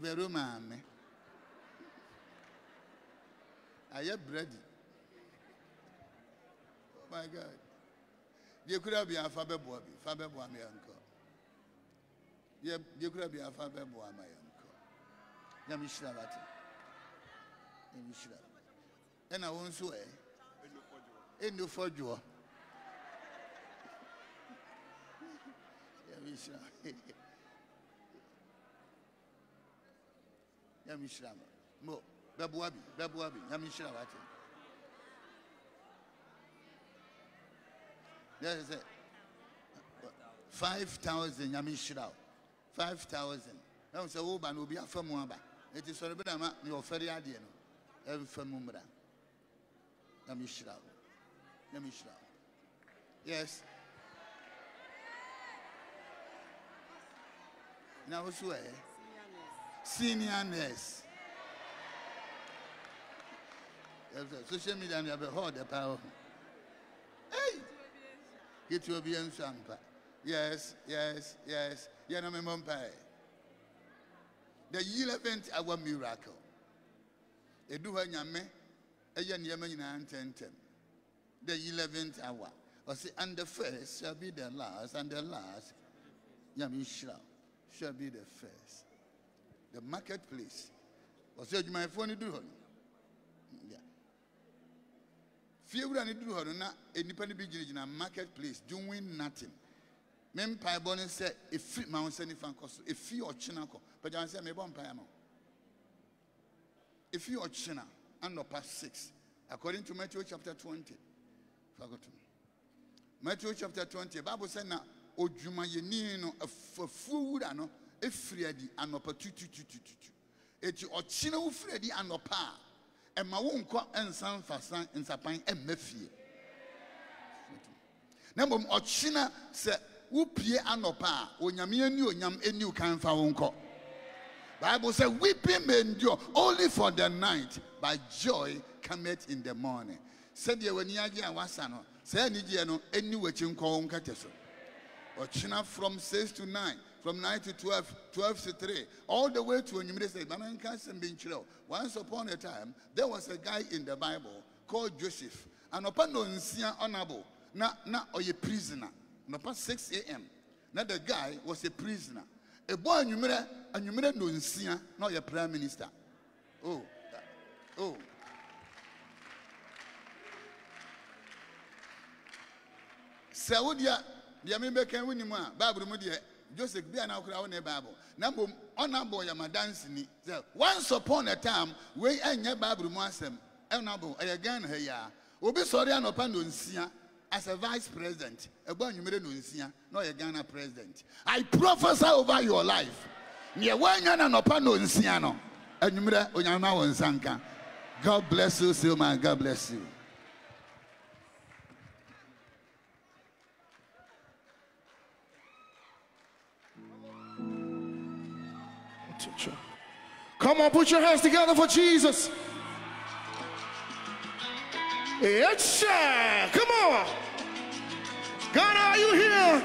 Very man. I am ready. Oh my God. The crown will be a fabric. Fabric will be a uncle. The crown will be a fabric. My uncle. And I won't swear. In the forgery. Yamishrama. Yamishrama. Mo. Babuabi. Babuabi. Yamishrama. That is it. Five thousand. Yamishrama. Five thousand. Now it's a woman who be a firm woman. It is for a bit of your ferry idea. Every famumra. Yamishra. Yamishra. Yes. Now what's where? Seniorness. Social media and you have heard the power. Hey! Get your being sampa. Yes, yes, yes. You know my mom pie. The eleventh hour miracle. The eleventh hour. Or say, and the first shall be the last, and the last Yamishra shall be the first. The marketplace. Or say, my phone do honor. Yeah. Few than it do honor, a dependent beginning in a marketplace doing nothing. Mem Pai Bonnie said, if it mounts any fan cost, if few or chinaco, but I say, me bon Piamon. If you are China, and the past six, according to Matthew chapter twenty, forgotten. Matthew chapter twenty, Bible says now, "O Juma yenino a food ano e Friday and opa tu tu tu tu tu tu." Eti o China u Friday and opa, e mawunko ensan fasan ensapan e mefie. Nambom o China se u pie and opa o nyami eni o nyam eni u kan fawunko. Bible says, weeping may endure only for the night, but joy cometh in the morning. Said ye when yagi awasano, say ni no any waiting call so. Or China from six to nine, from nine to twelve, twelve to three, all the way to when you say, Mama can't be chill. Once upon a time, there was a guy in the Bible called Joseph. And upon no nsia honorable, na na or a prisoner. And upon six A M. Now the guy was a prisoner. A boy you made and you made no insia, not your prime minister. Oh, oh. Saudia, the Amber can win him. Babu Mudia, Joseph be an outcry on a Bible. Number on a boy, I'm a dancing. Once upon a time, we ain't your Babu Massam, honorable, and again here. Obi Sorian upon Dunsia. As a vice president, a boy you made no insia, not a Ghana president. I prophesy over your life. God bless you, Silma. God bless you. Come on, put your hands together for Jesus. Yes, sir. Come on. God, are you here?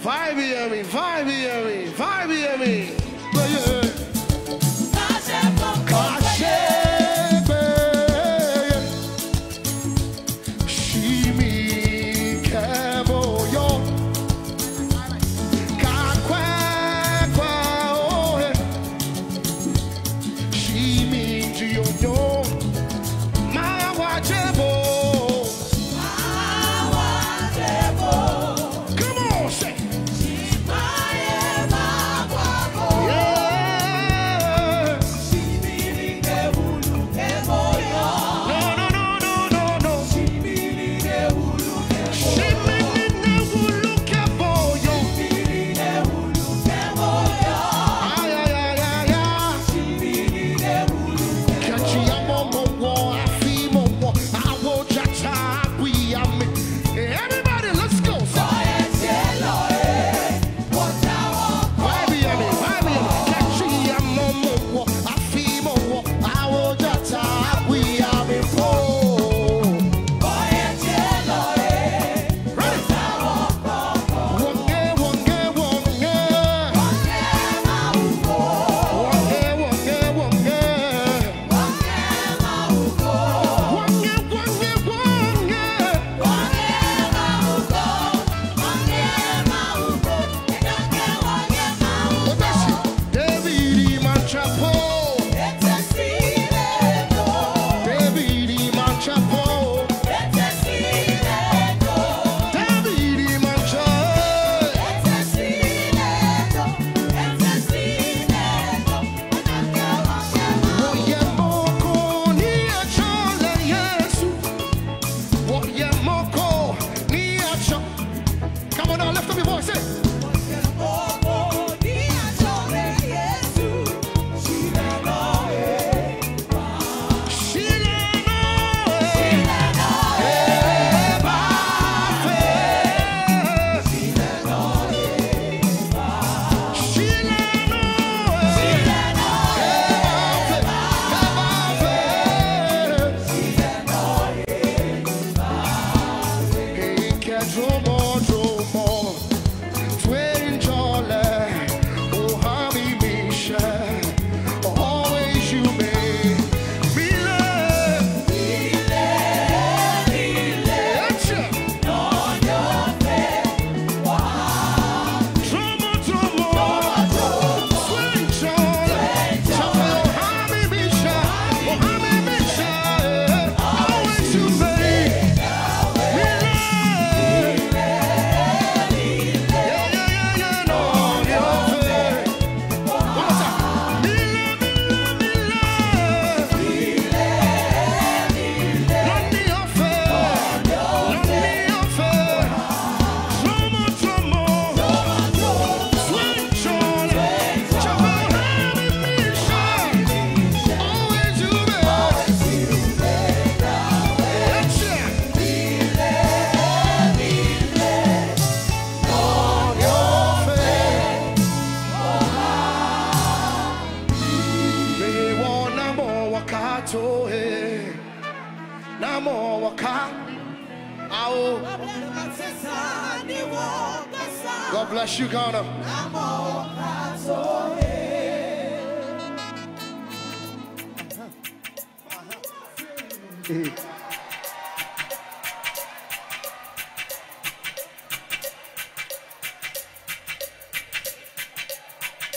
Vibe here me, vibe here me, vibe here me.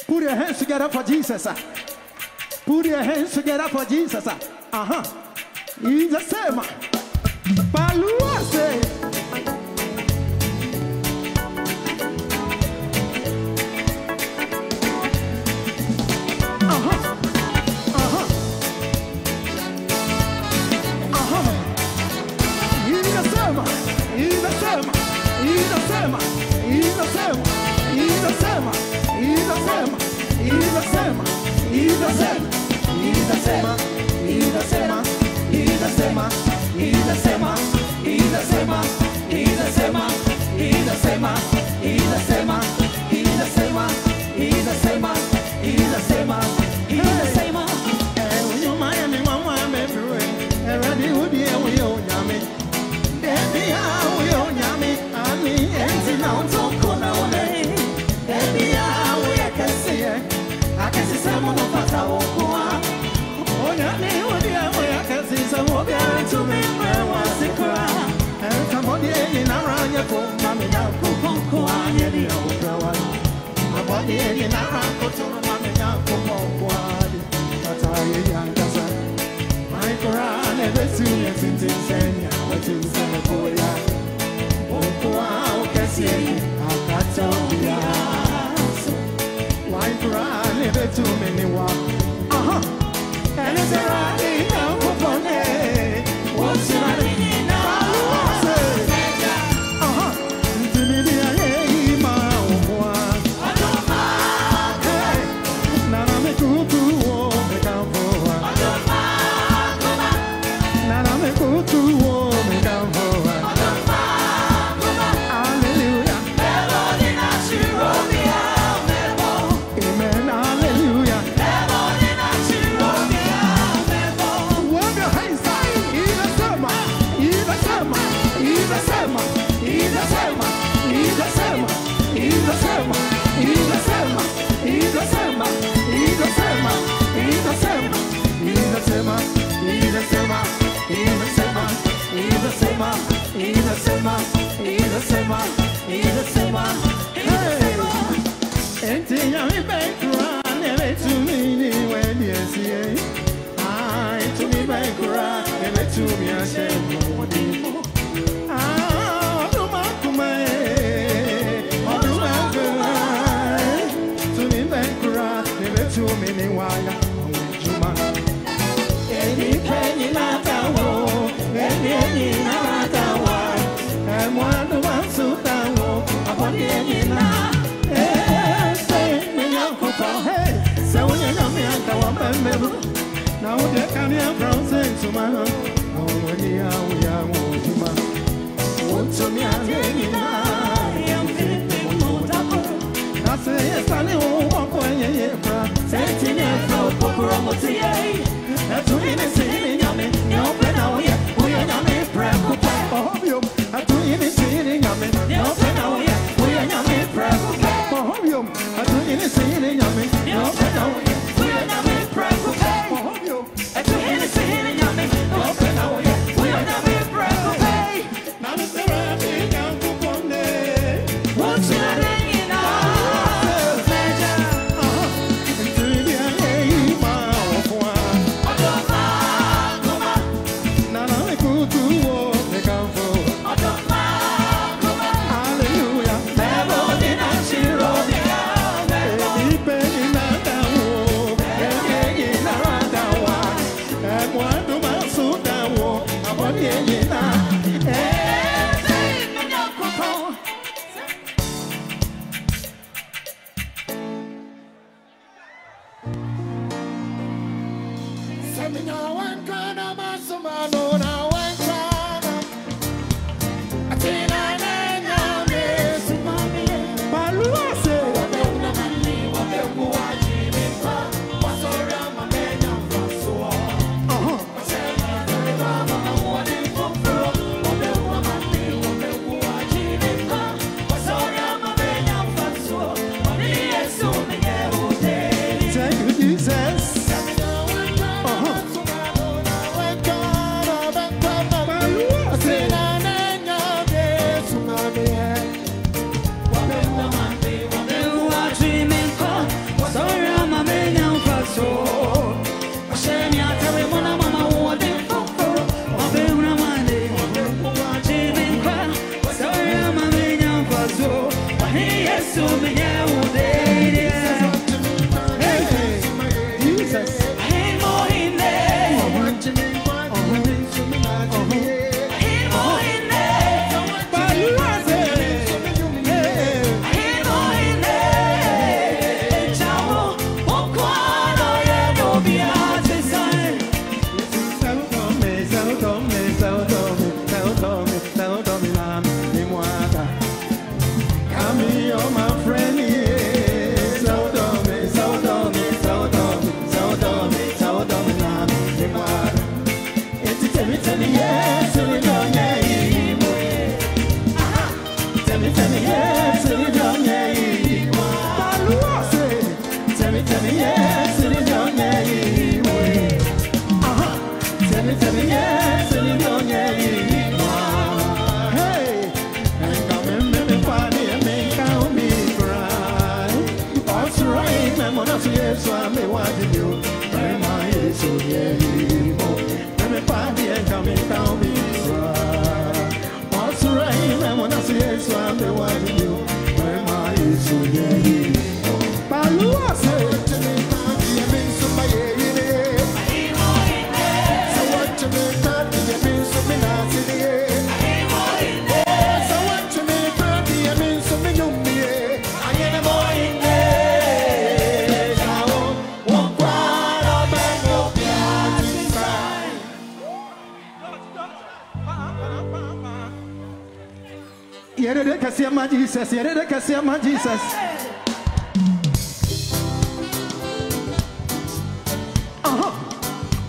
Put your hands together for Jesus. Put your hands together for Jesus. Uh-huh. He's the same. Palua say. Uh-huh. Uh-huh. Uh-huh. He's the same. He's the same. He's the same. He's the same. He's the same. He's the same, he's the same, he's the same, he's the same, he's the same, he's the same, he's the same, he's the same, he's the same, he's the same, he's the same, he's the same, he's the same, he's the same. So me, yeah, oh, they, yeah. Hey, hey. Jesus, yeah, they can see my Jesus. Uh-huh,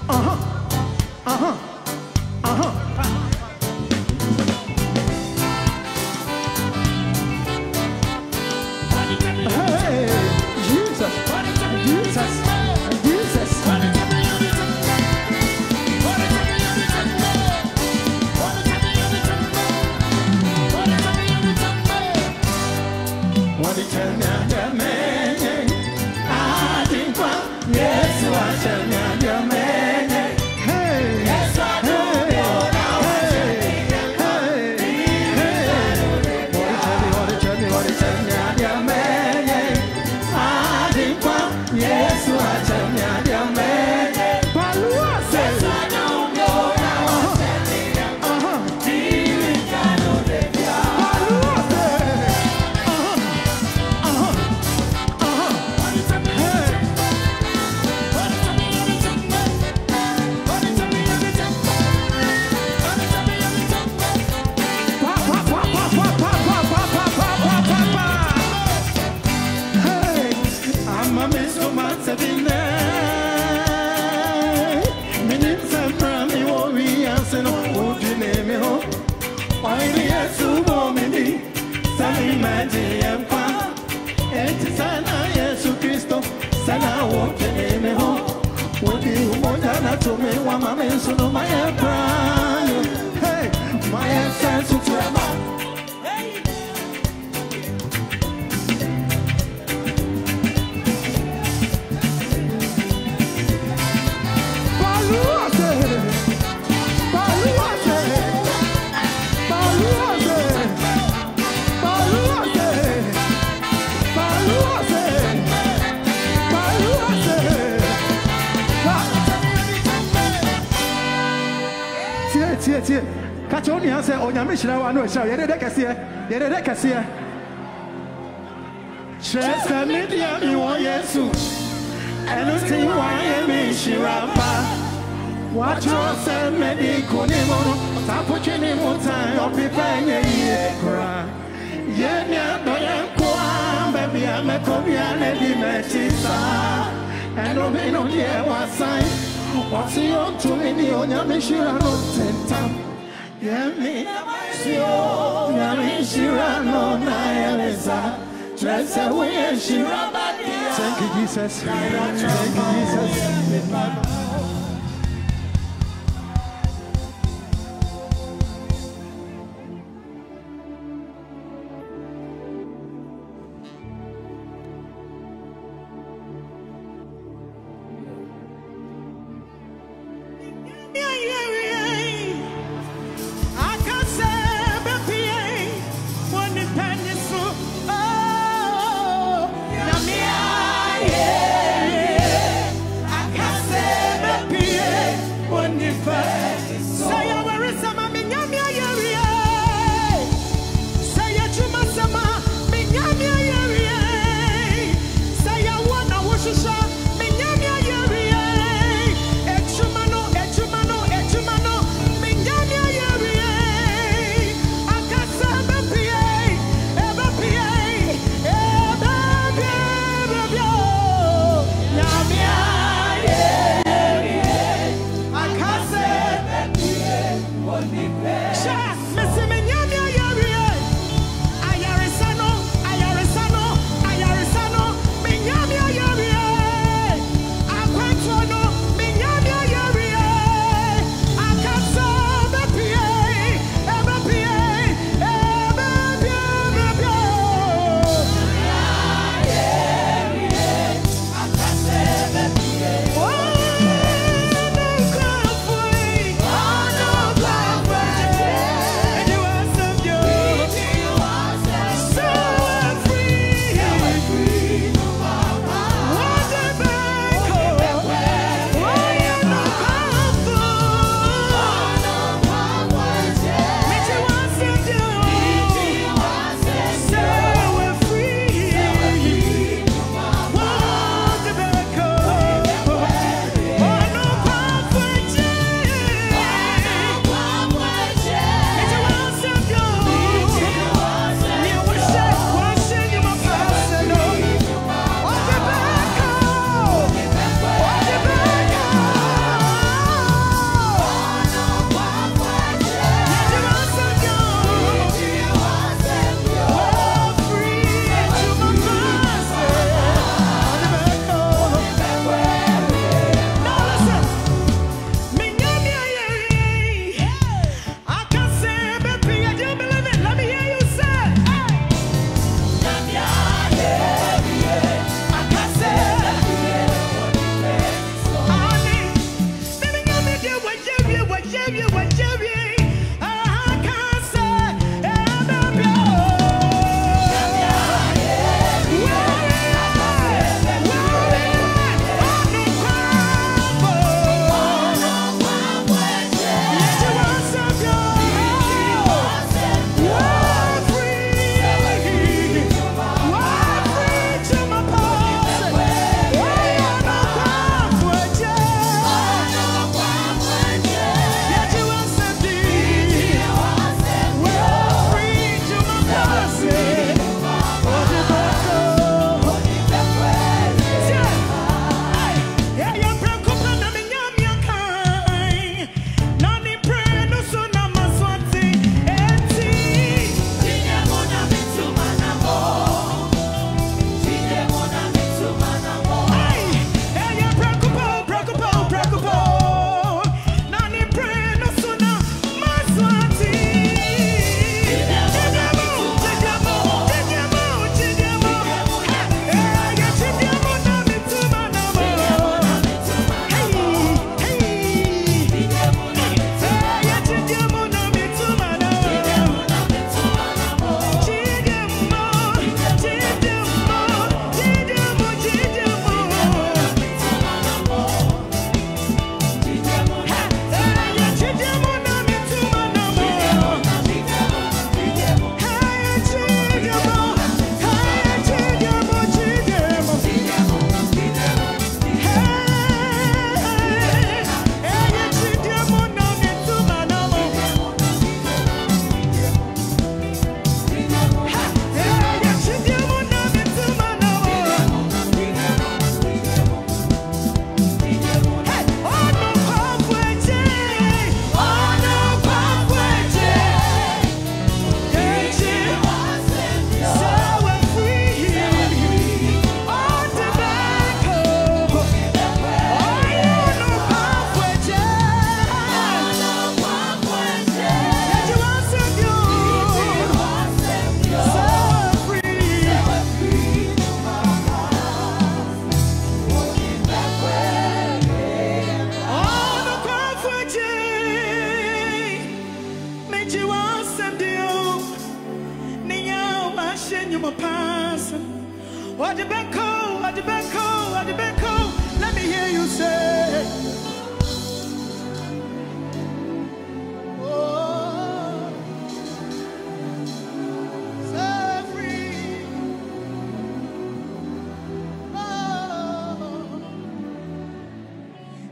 uh-huh, uh-huh, uh-huh. Hey, Jesus, Jesus, Jesus. I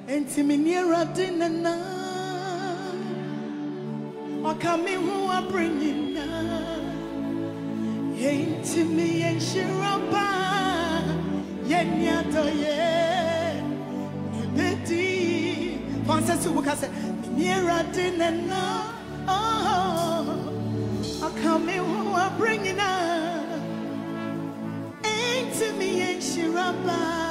Entiminiera dinana. Or come in who I bring in now. Entimi and Shirapa. Yen yato yen. Betty. Francis Ubukasa. Miniera dinana. Or come in who I bring in now. Entimi and Shirapa.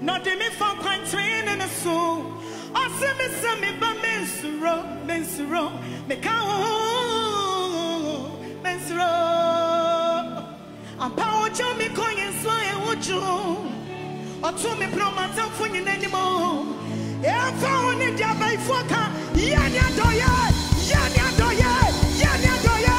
Not in me for quite train and a soul. I send me some in Bamensuro, Bensuro, Macao, Bensuro. I'm power to me coin and sly and watch you. Or to me blow myself when you anymore. Yeah, found it by Foka, Yanya Doya, Yanya Doya, Yanya Doya.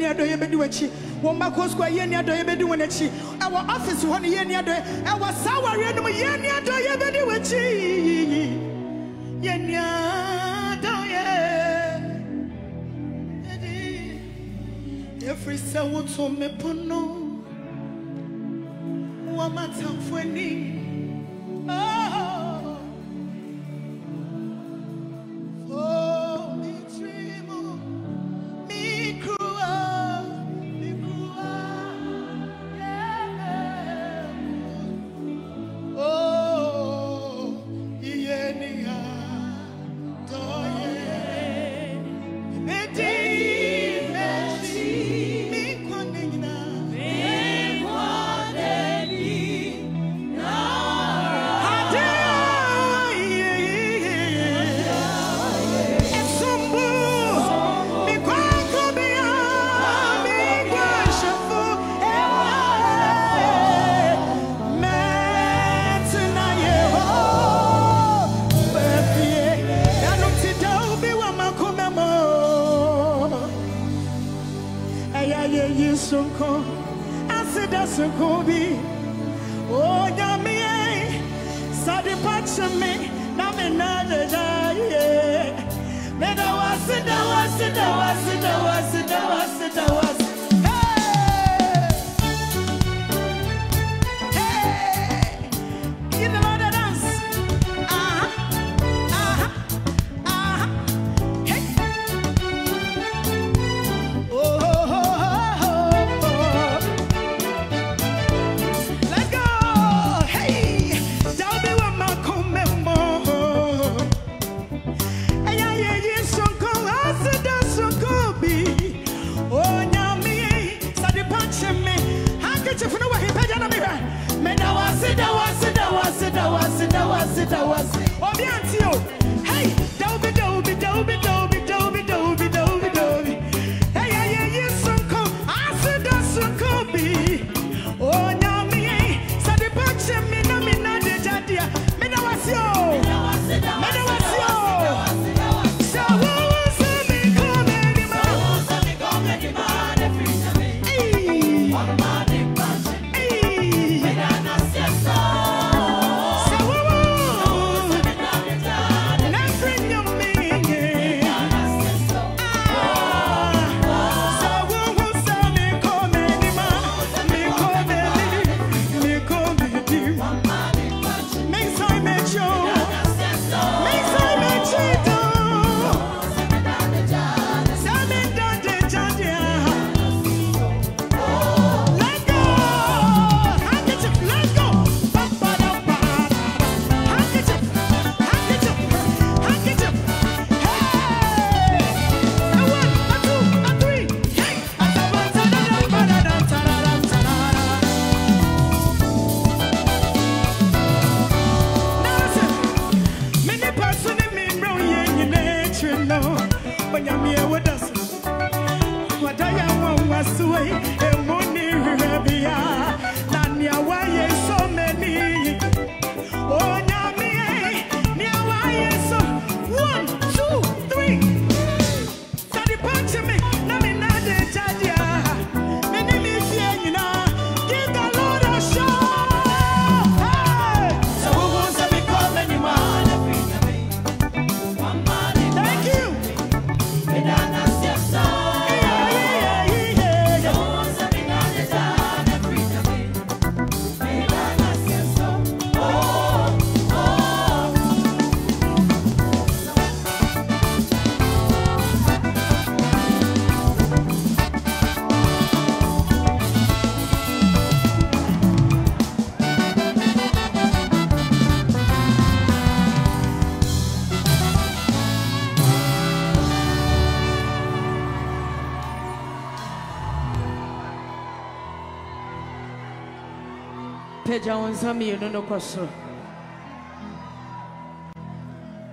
Our office one year near the our sour enemy, Yenya Doya Beduachi Yenya Doya. Every cell would so me puno. One matter for me.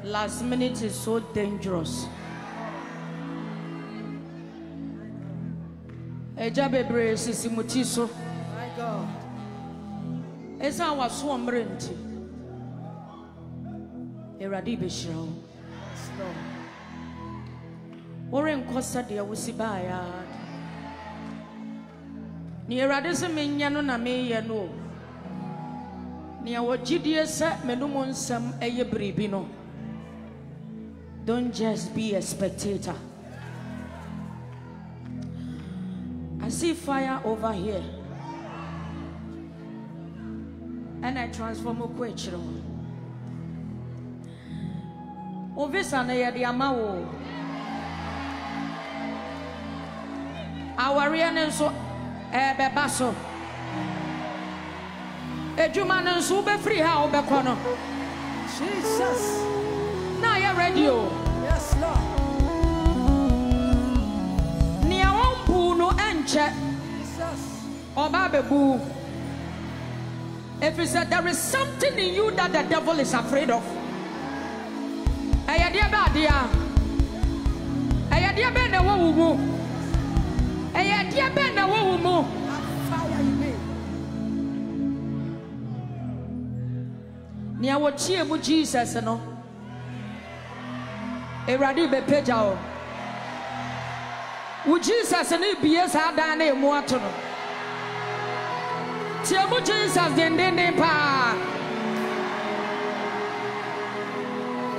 Last minute is so dangerous. My God. It's our swarm rent. A radibishro. Warren Costa de Awusibaya. Near Radism in Yanona may Yano. Near what G D S Menumon Sam Eyebribino. Don't just be a spectator. I see fire over here. And I transform a quetro. Ovisana the Amao. Our Rianan so Ebebasso. A Juman and Super Free How Becono. Jesus. Radio. Yes, Lord. Nia won't no enche or babu. If you said there is something in you that the devil is afraid of. Ayadia badia. Ayadia ben na wumu. Ayadia ben na wumu. Nia wo chie mu Jesus no. Eradi be pejao. Wu Jesus ni biye sa da na emu ato no. Ti emu Jesus dendende pa.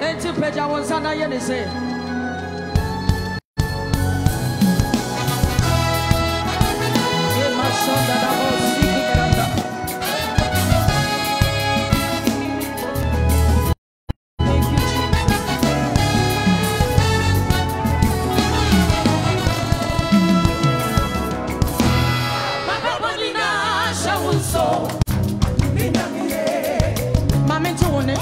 Enti pejao sana ye ni se. Mama, don't you?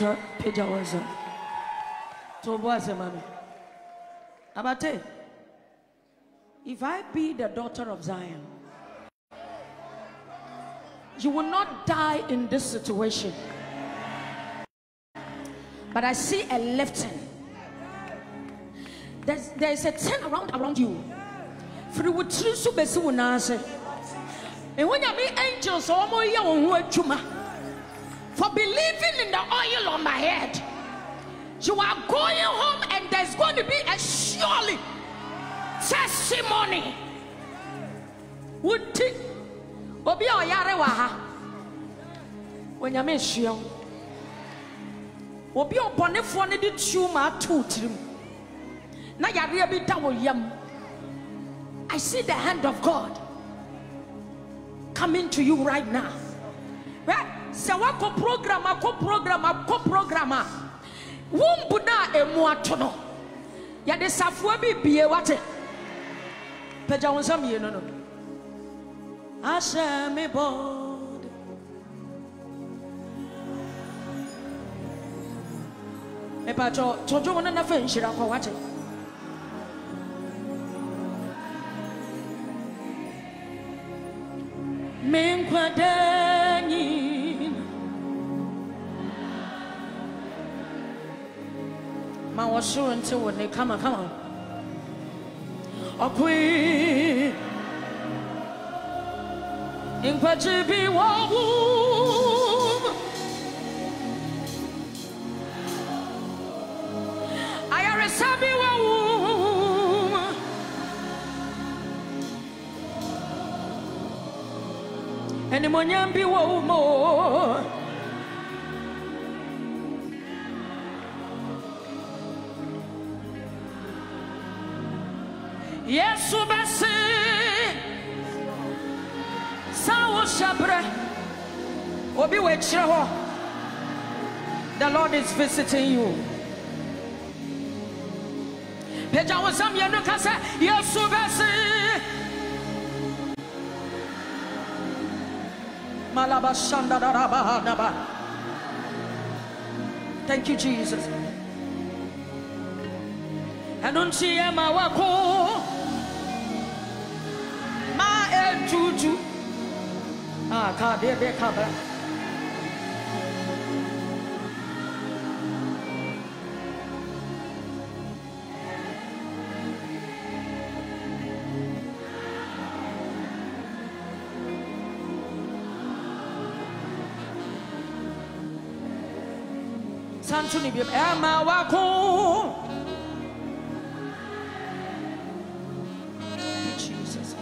waza peja waza tobwaze mami abate. If I be the daughter of Zion, you will not die in this situation. But I see a lifting. There's, there's a turn around around you. Free would choose to be so nice. And when you meet angels, almost your own word, for believing in the oil on my head, you are going home and there's going to be a surely testimony. Would take Obi Oyarewaha when you meet you. Obi Oponefo ne de tuma atotrim. Na yare bi da wo yam. I see the hand of God coming to you right now. Right? Se wako program ako program ako program. Wumbu na emu ato no. Ya de safo bi bie wate. Peja won sam ye no no. Asha me bod. E pa jo jojo wona na fe nshira kwa wate. Menkwadani ma washu until when they come on, come on. Okwi Inkwajibi wawu. Ayare sabi wawu. And when you be more, yes, so that's it. Saul Shabre, Obi Wechraho, the Lord is visiting you. Peja was some Yanukasa, yes, so that's it. Thank you, Jesus. Anuncie ma wako ma etuju ah ka bebe kabra to be Emma Wako. Thank you, Jesus.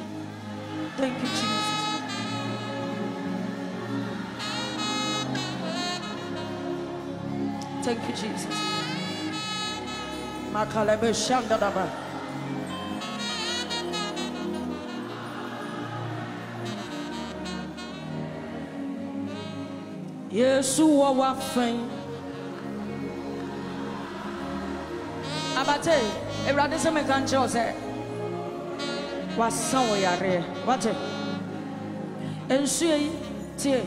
Thank you, Jesus. Thank you, Jesus. Makalebe Shandadaba. Yesu wa fain. Abate, everybody say me can't choose. What's some way are? What? And she, she,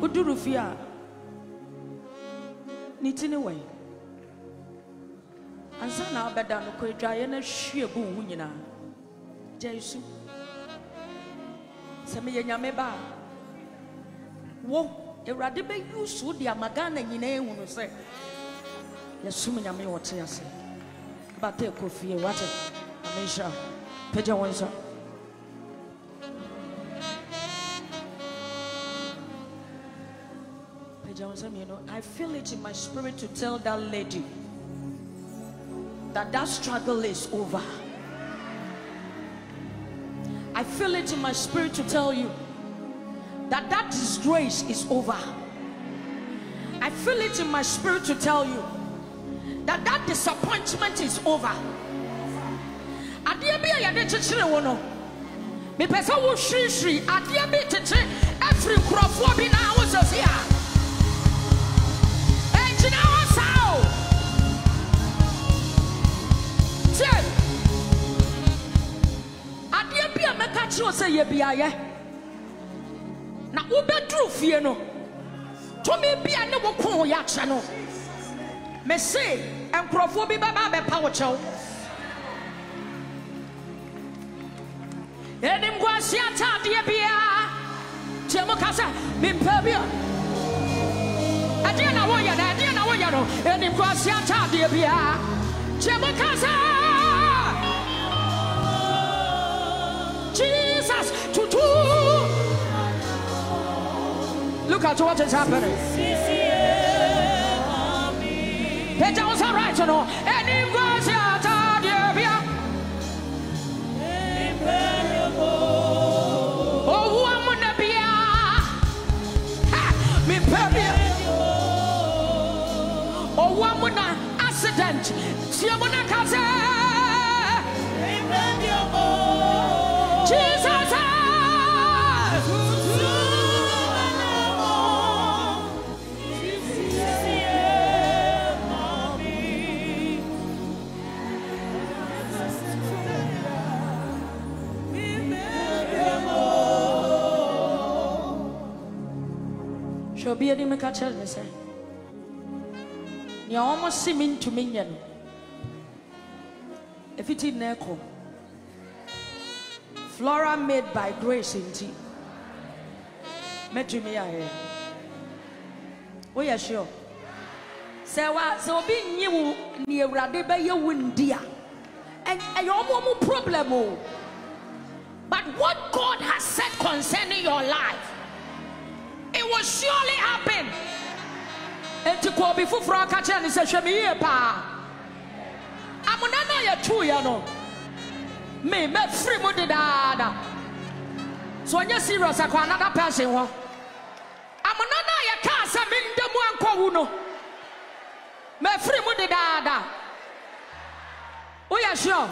who do you fear? Nitini way. And so now, but then we try and she boo winner. Jesus, some of you may buy. Whoa, everybody be useful. The Amagana, you know, who say. Yes, so many me what you say. But take coffee, water, Amisha, Peja Wanza. Peja Wanza, you know, I feel it in my spirit to tell that lady that that struggle is over. I feel it in my spirit to tell you that that disgrace is over. I feel it in my spirit to tell you that that disappointment is over. Adiabi ayade chichire wono. Me pesa wo shri shri. Adiabi chichire. Every crop be now is here. And you know what's how? Tell. Adiabi ameka chiose yebi aye. Na ube true fie no. To me be a no cool ya channel. Me say and profobi baba power chow. And him was ya ta dear beer. Jamocasa be perbia. I didn't know what you I didn't know what you know. And him was ya ta dear beer. Jamocasa Jesus to do. Look at what is happening. They don't right to know. And it goes out of impermeable. Oh, woman, be a impermeable. Oh, woman, accident. See a woman, impermeable. Jesus. She'll be a democrat, me say. You almost seem into minion. If it in echo, Flora made by grace in tea. Met you me here. We are sure. Say what so being you near Radeba, you win dear. And your more problem. But what God has said concerning your life, it will surely happen. And to go before Frankie Fyfe and say, "Shemi pa, I'm not now your true yano. Me me free money da. So when you serious, I go another person. I'm not now your car. So me dem one go uno. Me free money da. We are sure.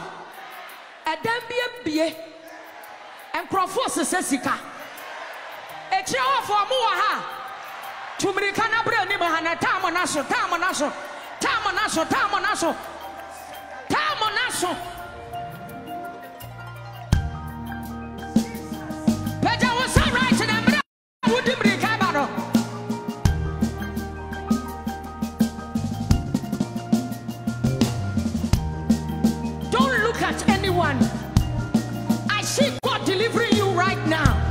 And then be be and Crawford says sika. A chair for Moha to Miricana Brunimahana, Tamonaso, Tamonaso, Tamonaso, Tamonaso, Tamonaso. But I was all right and I'm not to bring Cabano. Don't look at anyone. I see God delivering you right now.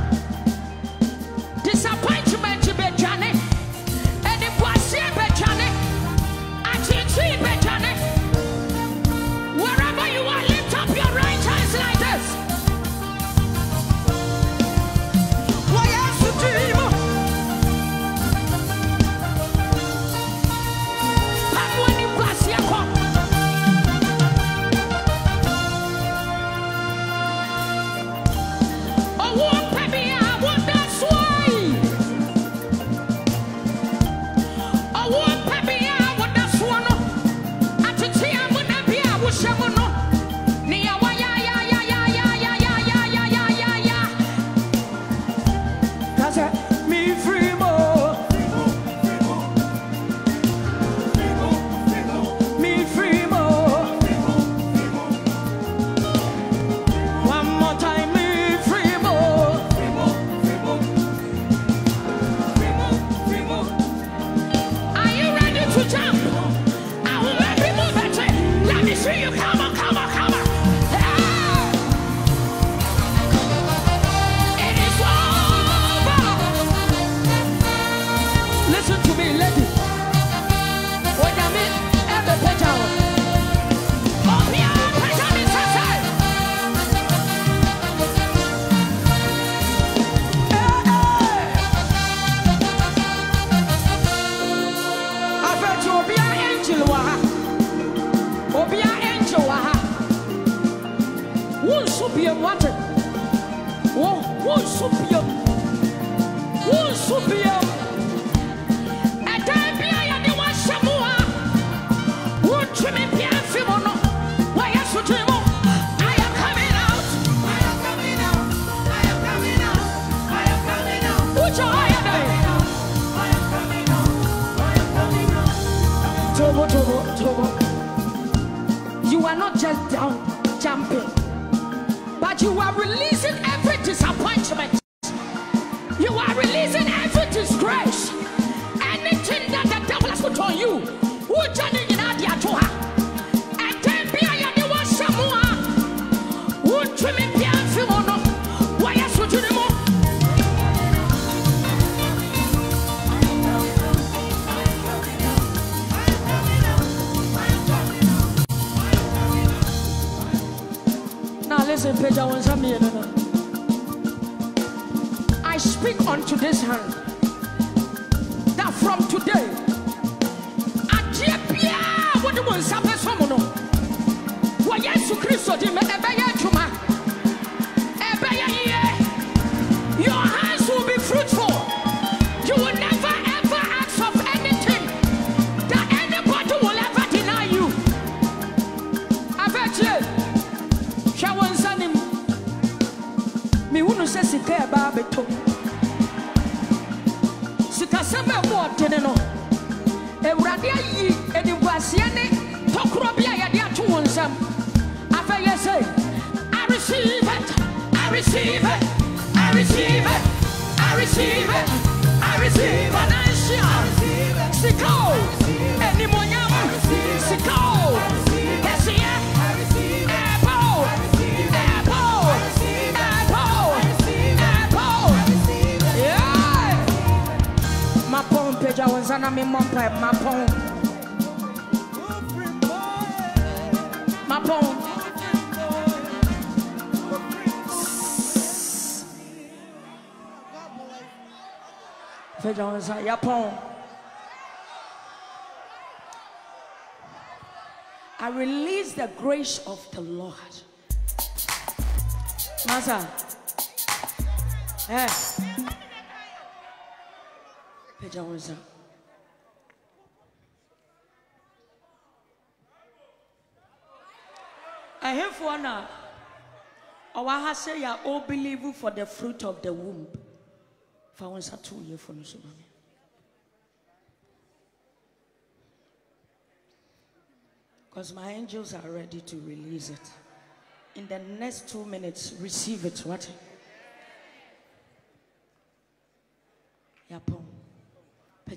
Disappointment to be Johnny, and if I see Johnny, I can see Johnny. Wherever you are, lift up your right hands like this. Why else to dream? But when you pass your cup, oh, what baby, I want that. Disgrace, and I speak unto this hand that from today, your hands will be fruitful. You will never ever ask of anything that anybody will ever deny you. I bet you, Shawan Sanim, me who knows if they are Babeto. Sitasama Waterno, a Radia, and it was Yanni, Tokrobia, Yatu, and some. I say, I receive it, I receive it. I receive it, I receive it, I receive an answer. Siko, any money, Siko, Hessia, Apple, Apple, Apple, Apple. Yeah. My phone page, I was on a mom, my phone. My phone. I release the grace of the Lord. Master. Yes. I have for now. Our say are all believing for the fruit of the womb. Because my angels are ready to release it. In the next two minutes, receive it. What? Yapom. I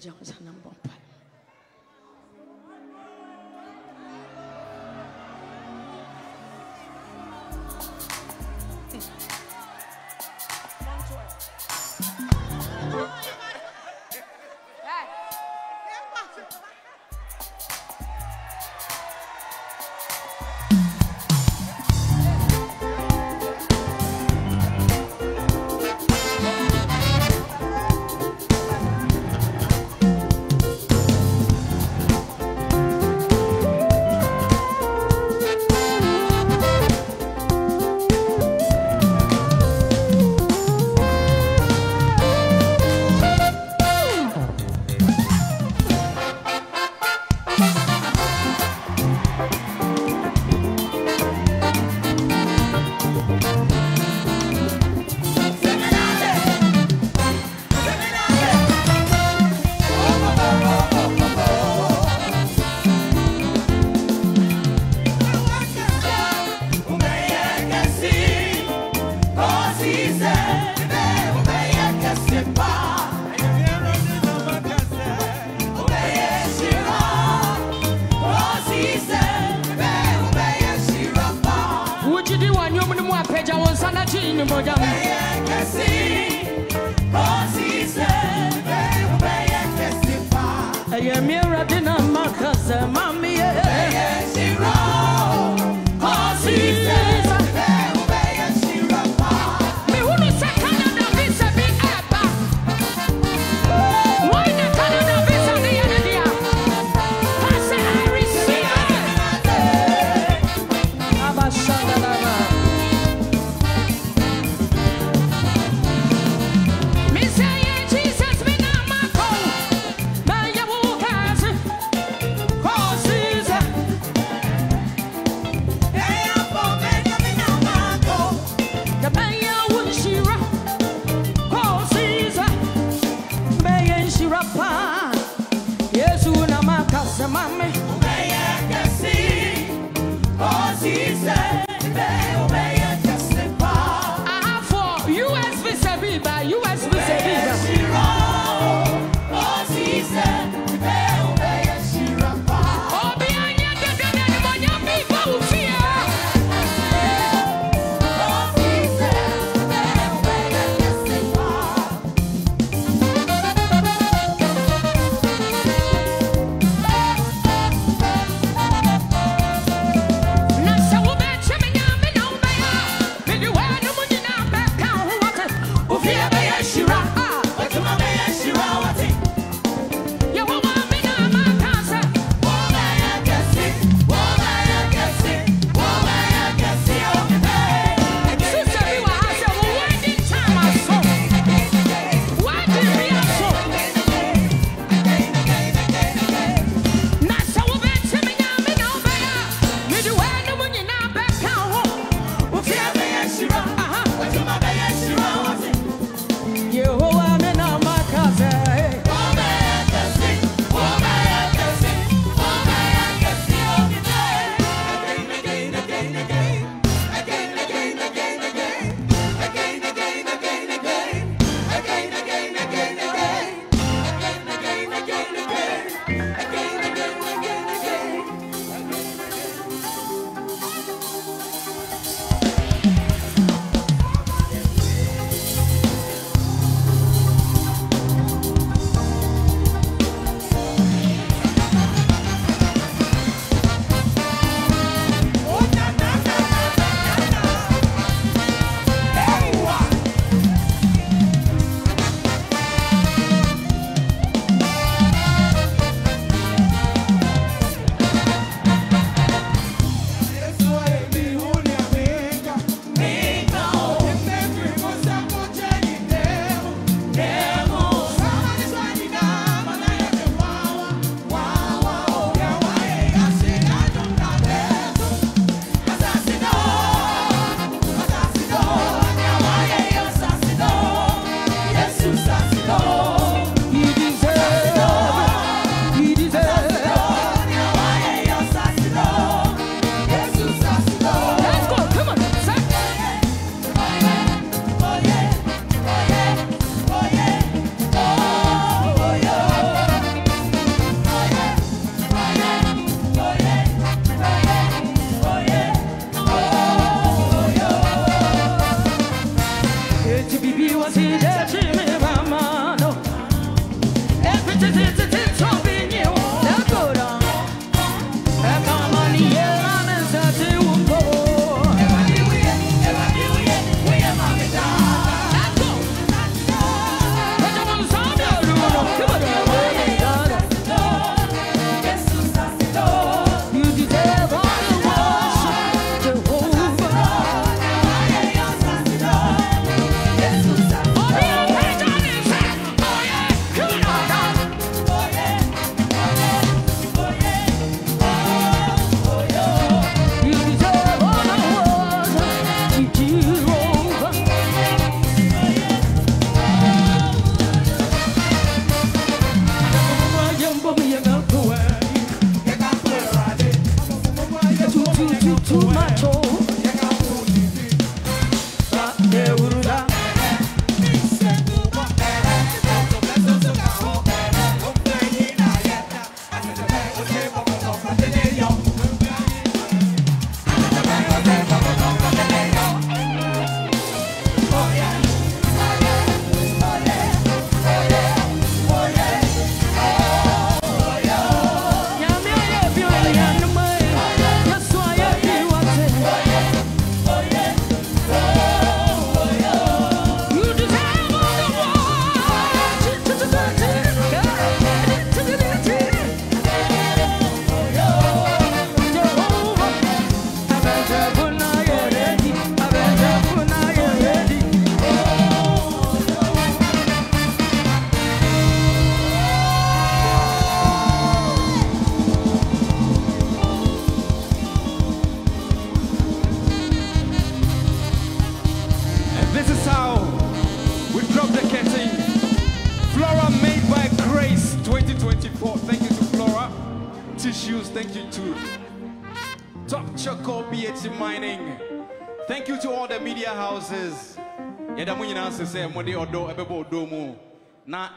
Say Monday or do Abebo Domo. Now,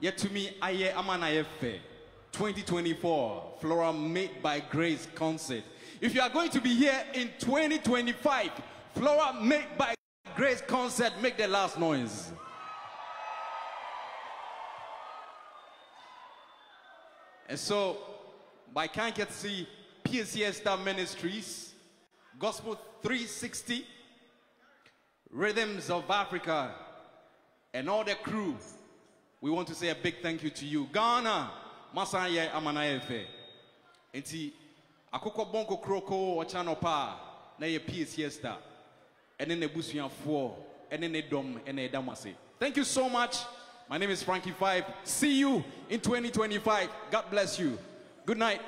yet to me, I hear Amana F. twenty twenty-four Flora Made by Grace concert. If you are going to be here in twenty twenty-five, Flora Made by Grace concert, make the last noise. And so, by can't P C S Star Ministries, Gospel three sixty, Rhythms of Africa, and all the crew, we want to say a big thank you to you. Ghana, Masaya Amanaefe. Enti, akoko bonko kroko ochano pa, na ye Piesie Esther, and then the busuya four, and then the dom, and the damase. Thank you so much. My name is Frankie Fyfe. See you in twenty twenty-five. God bless you. Good night.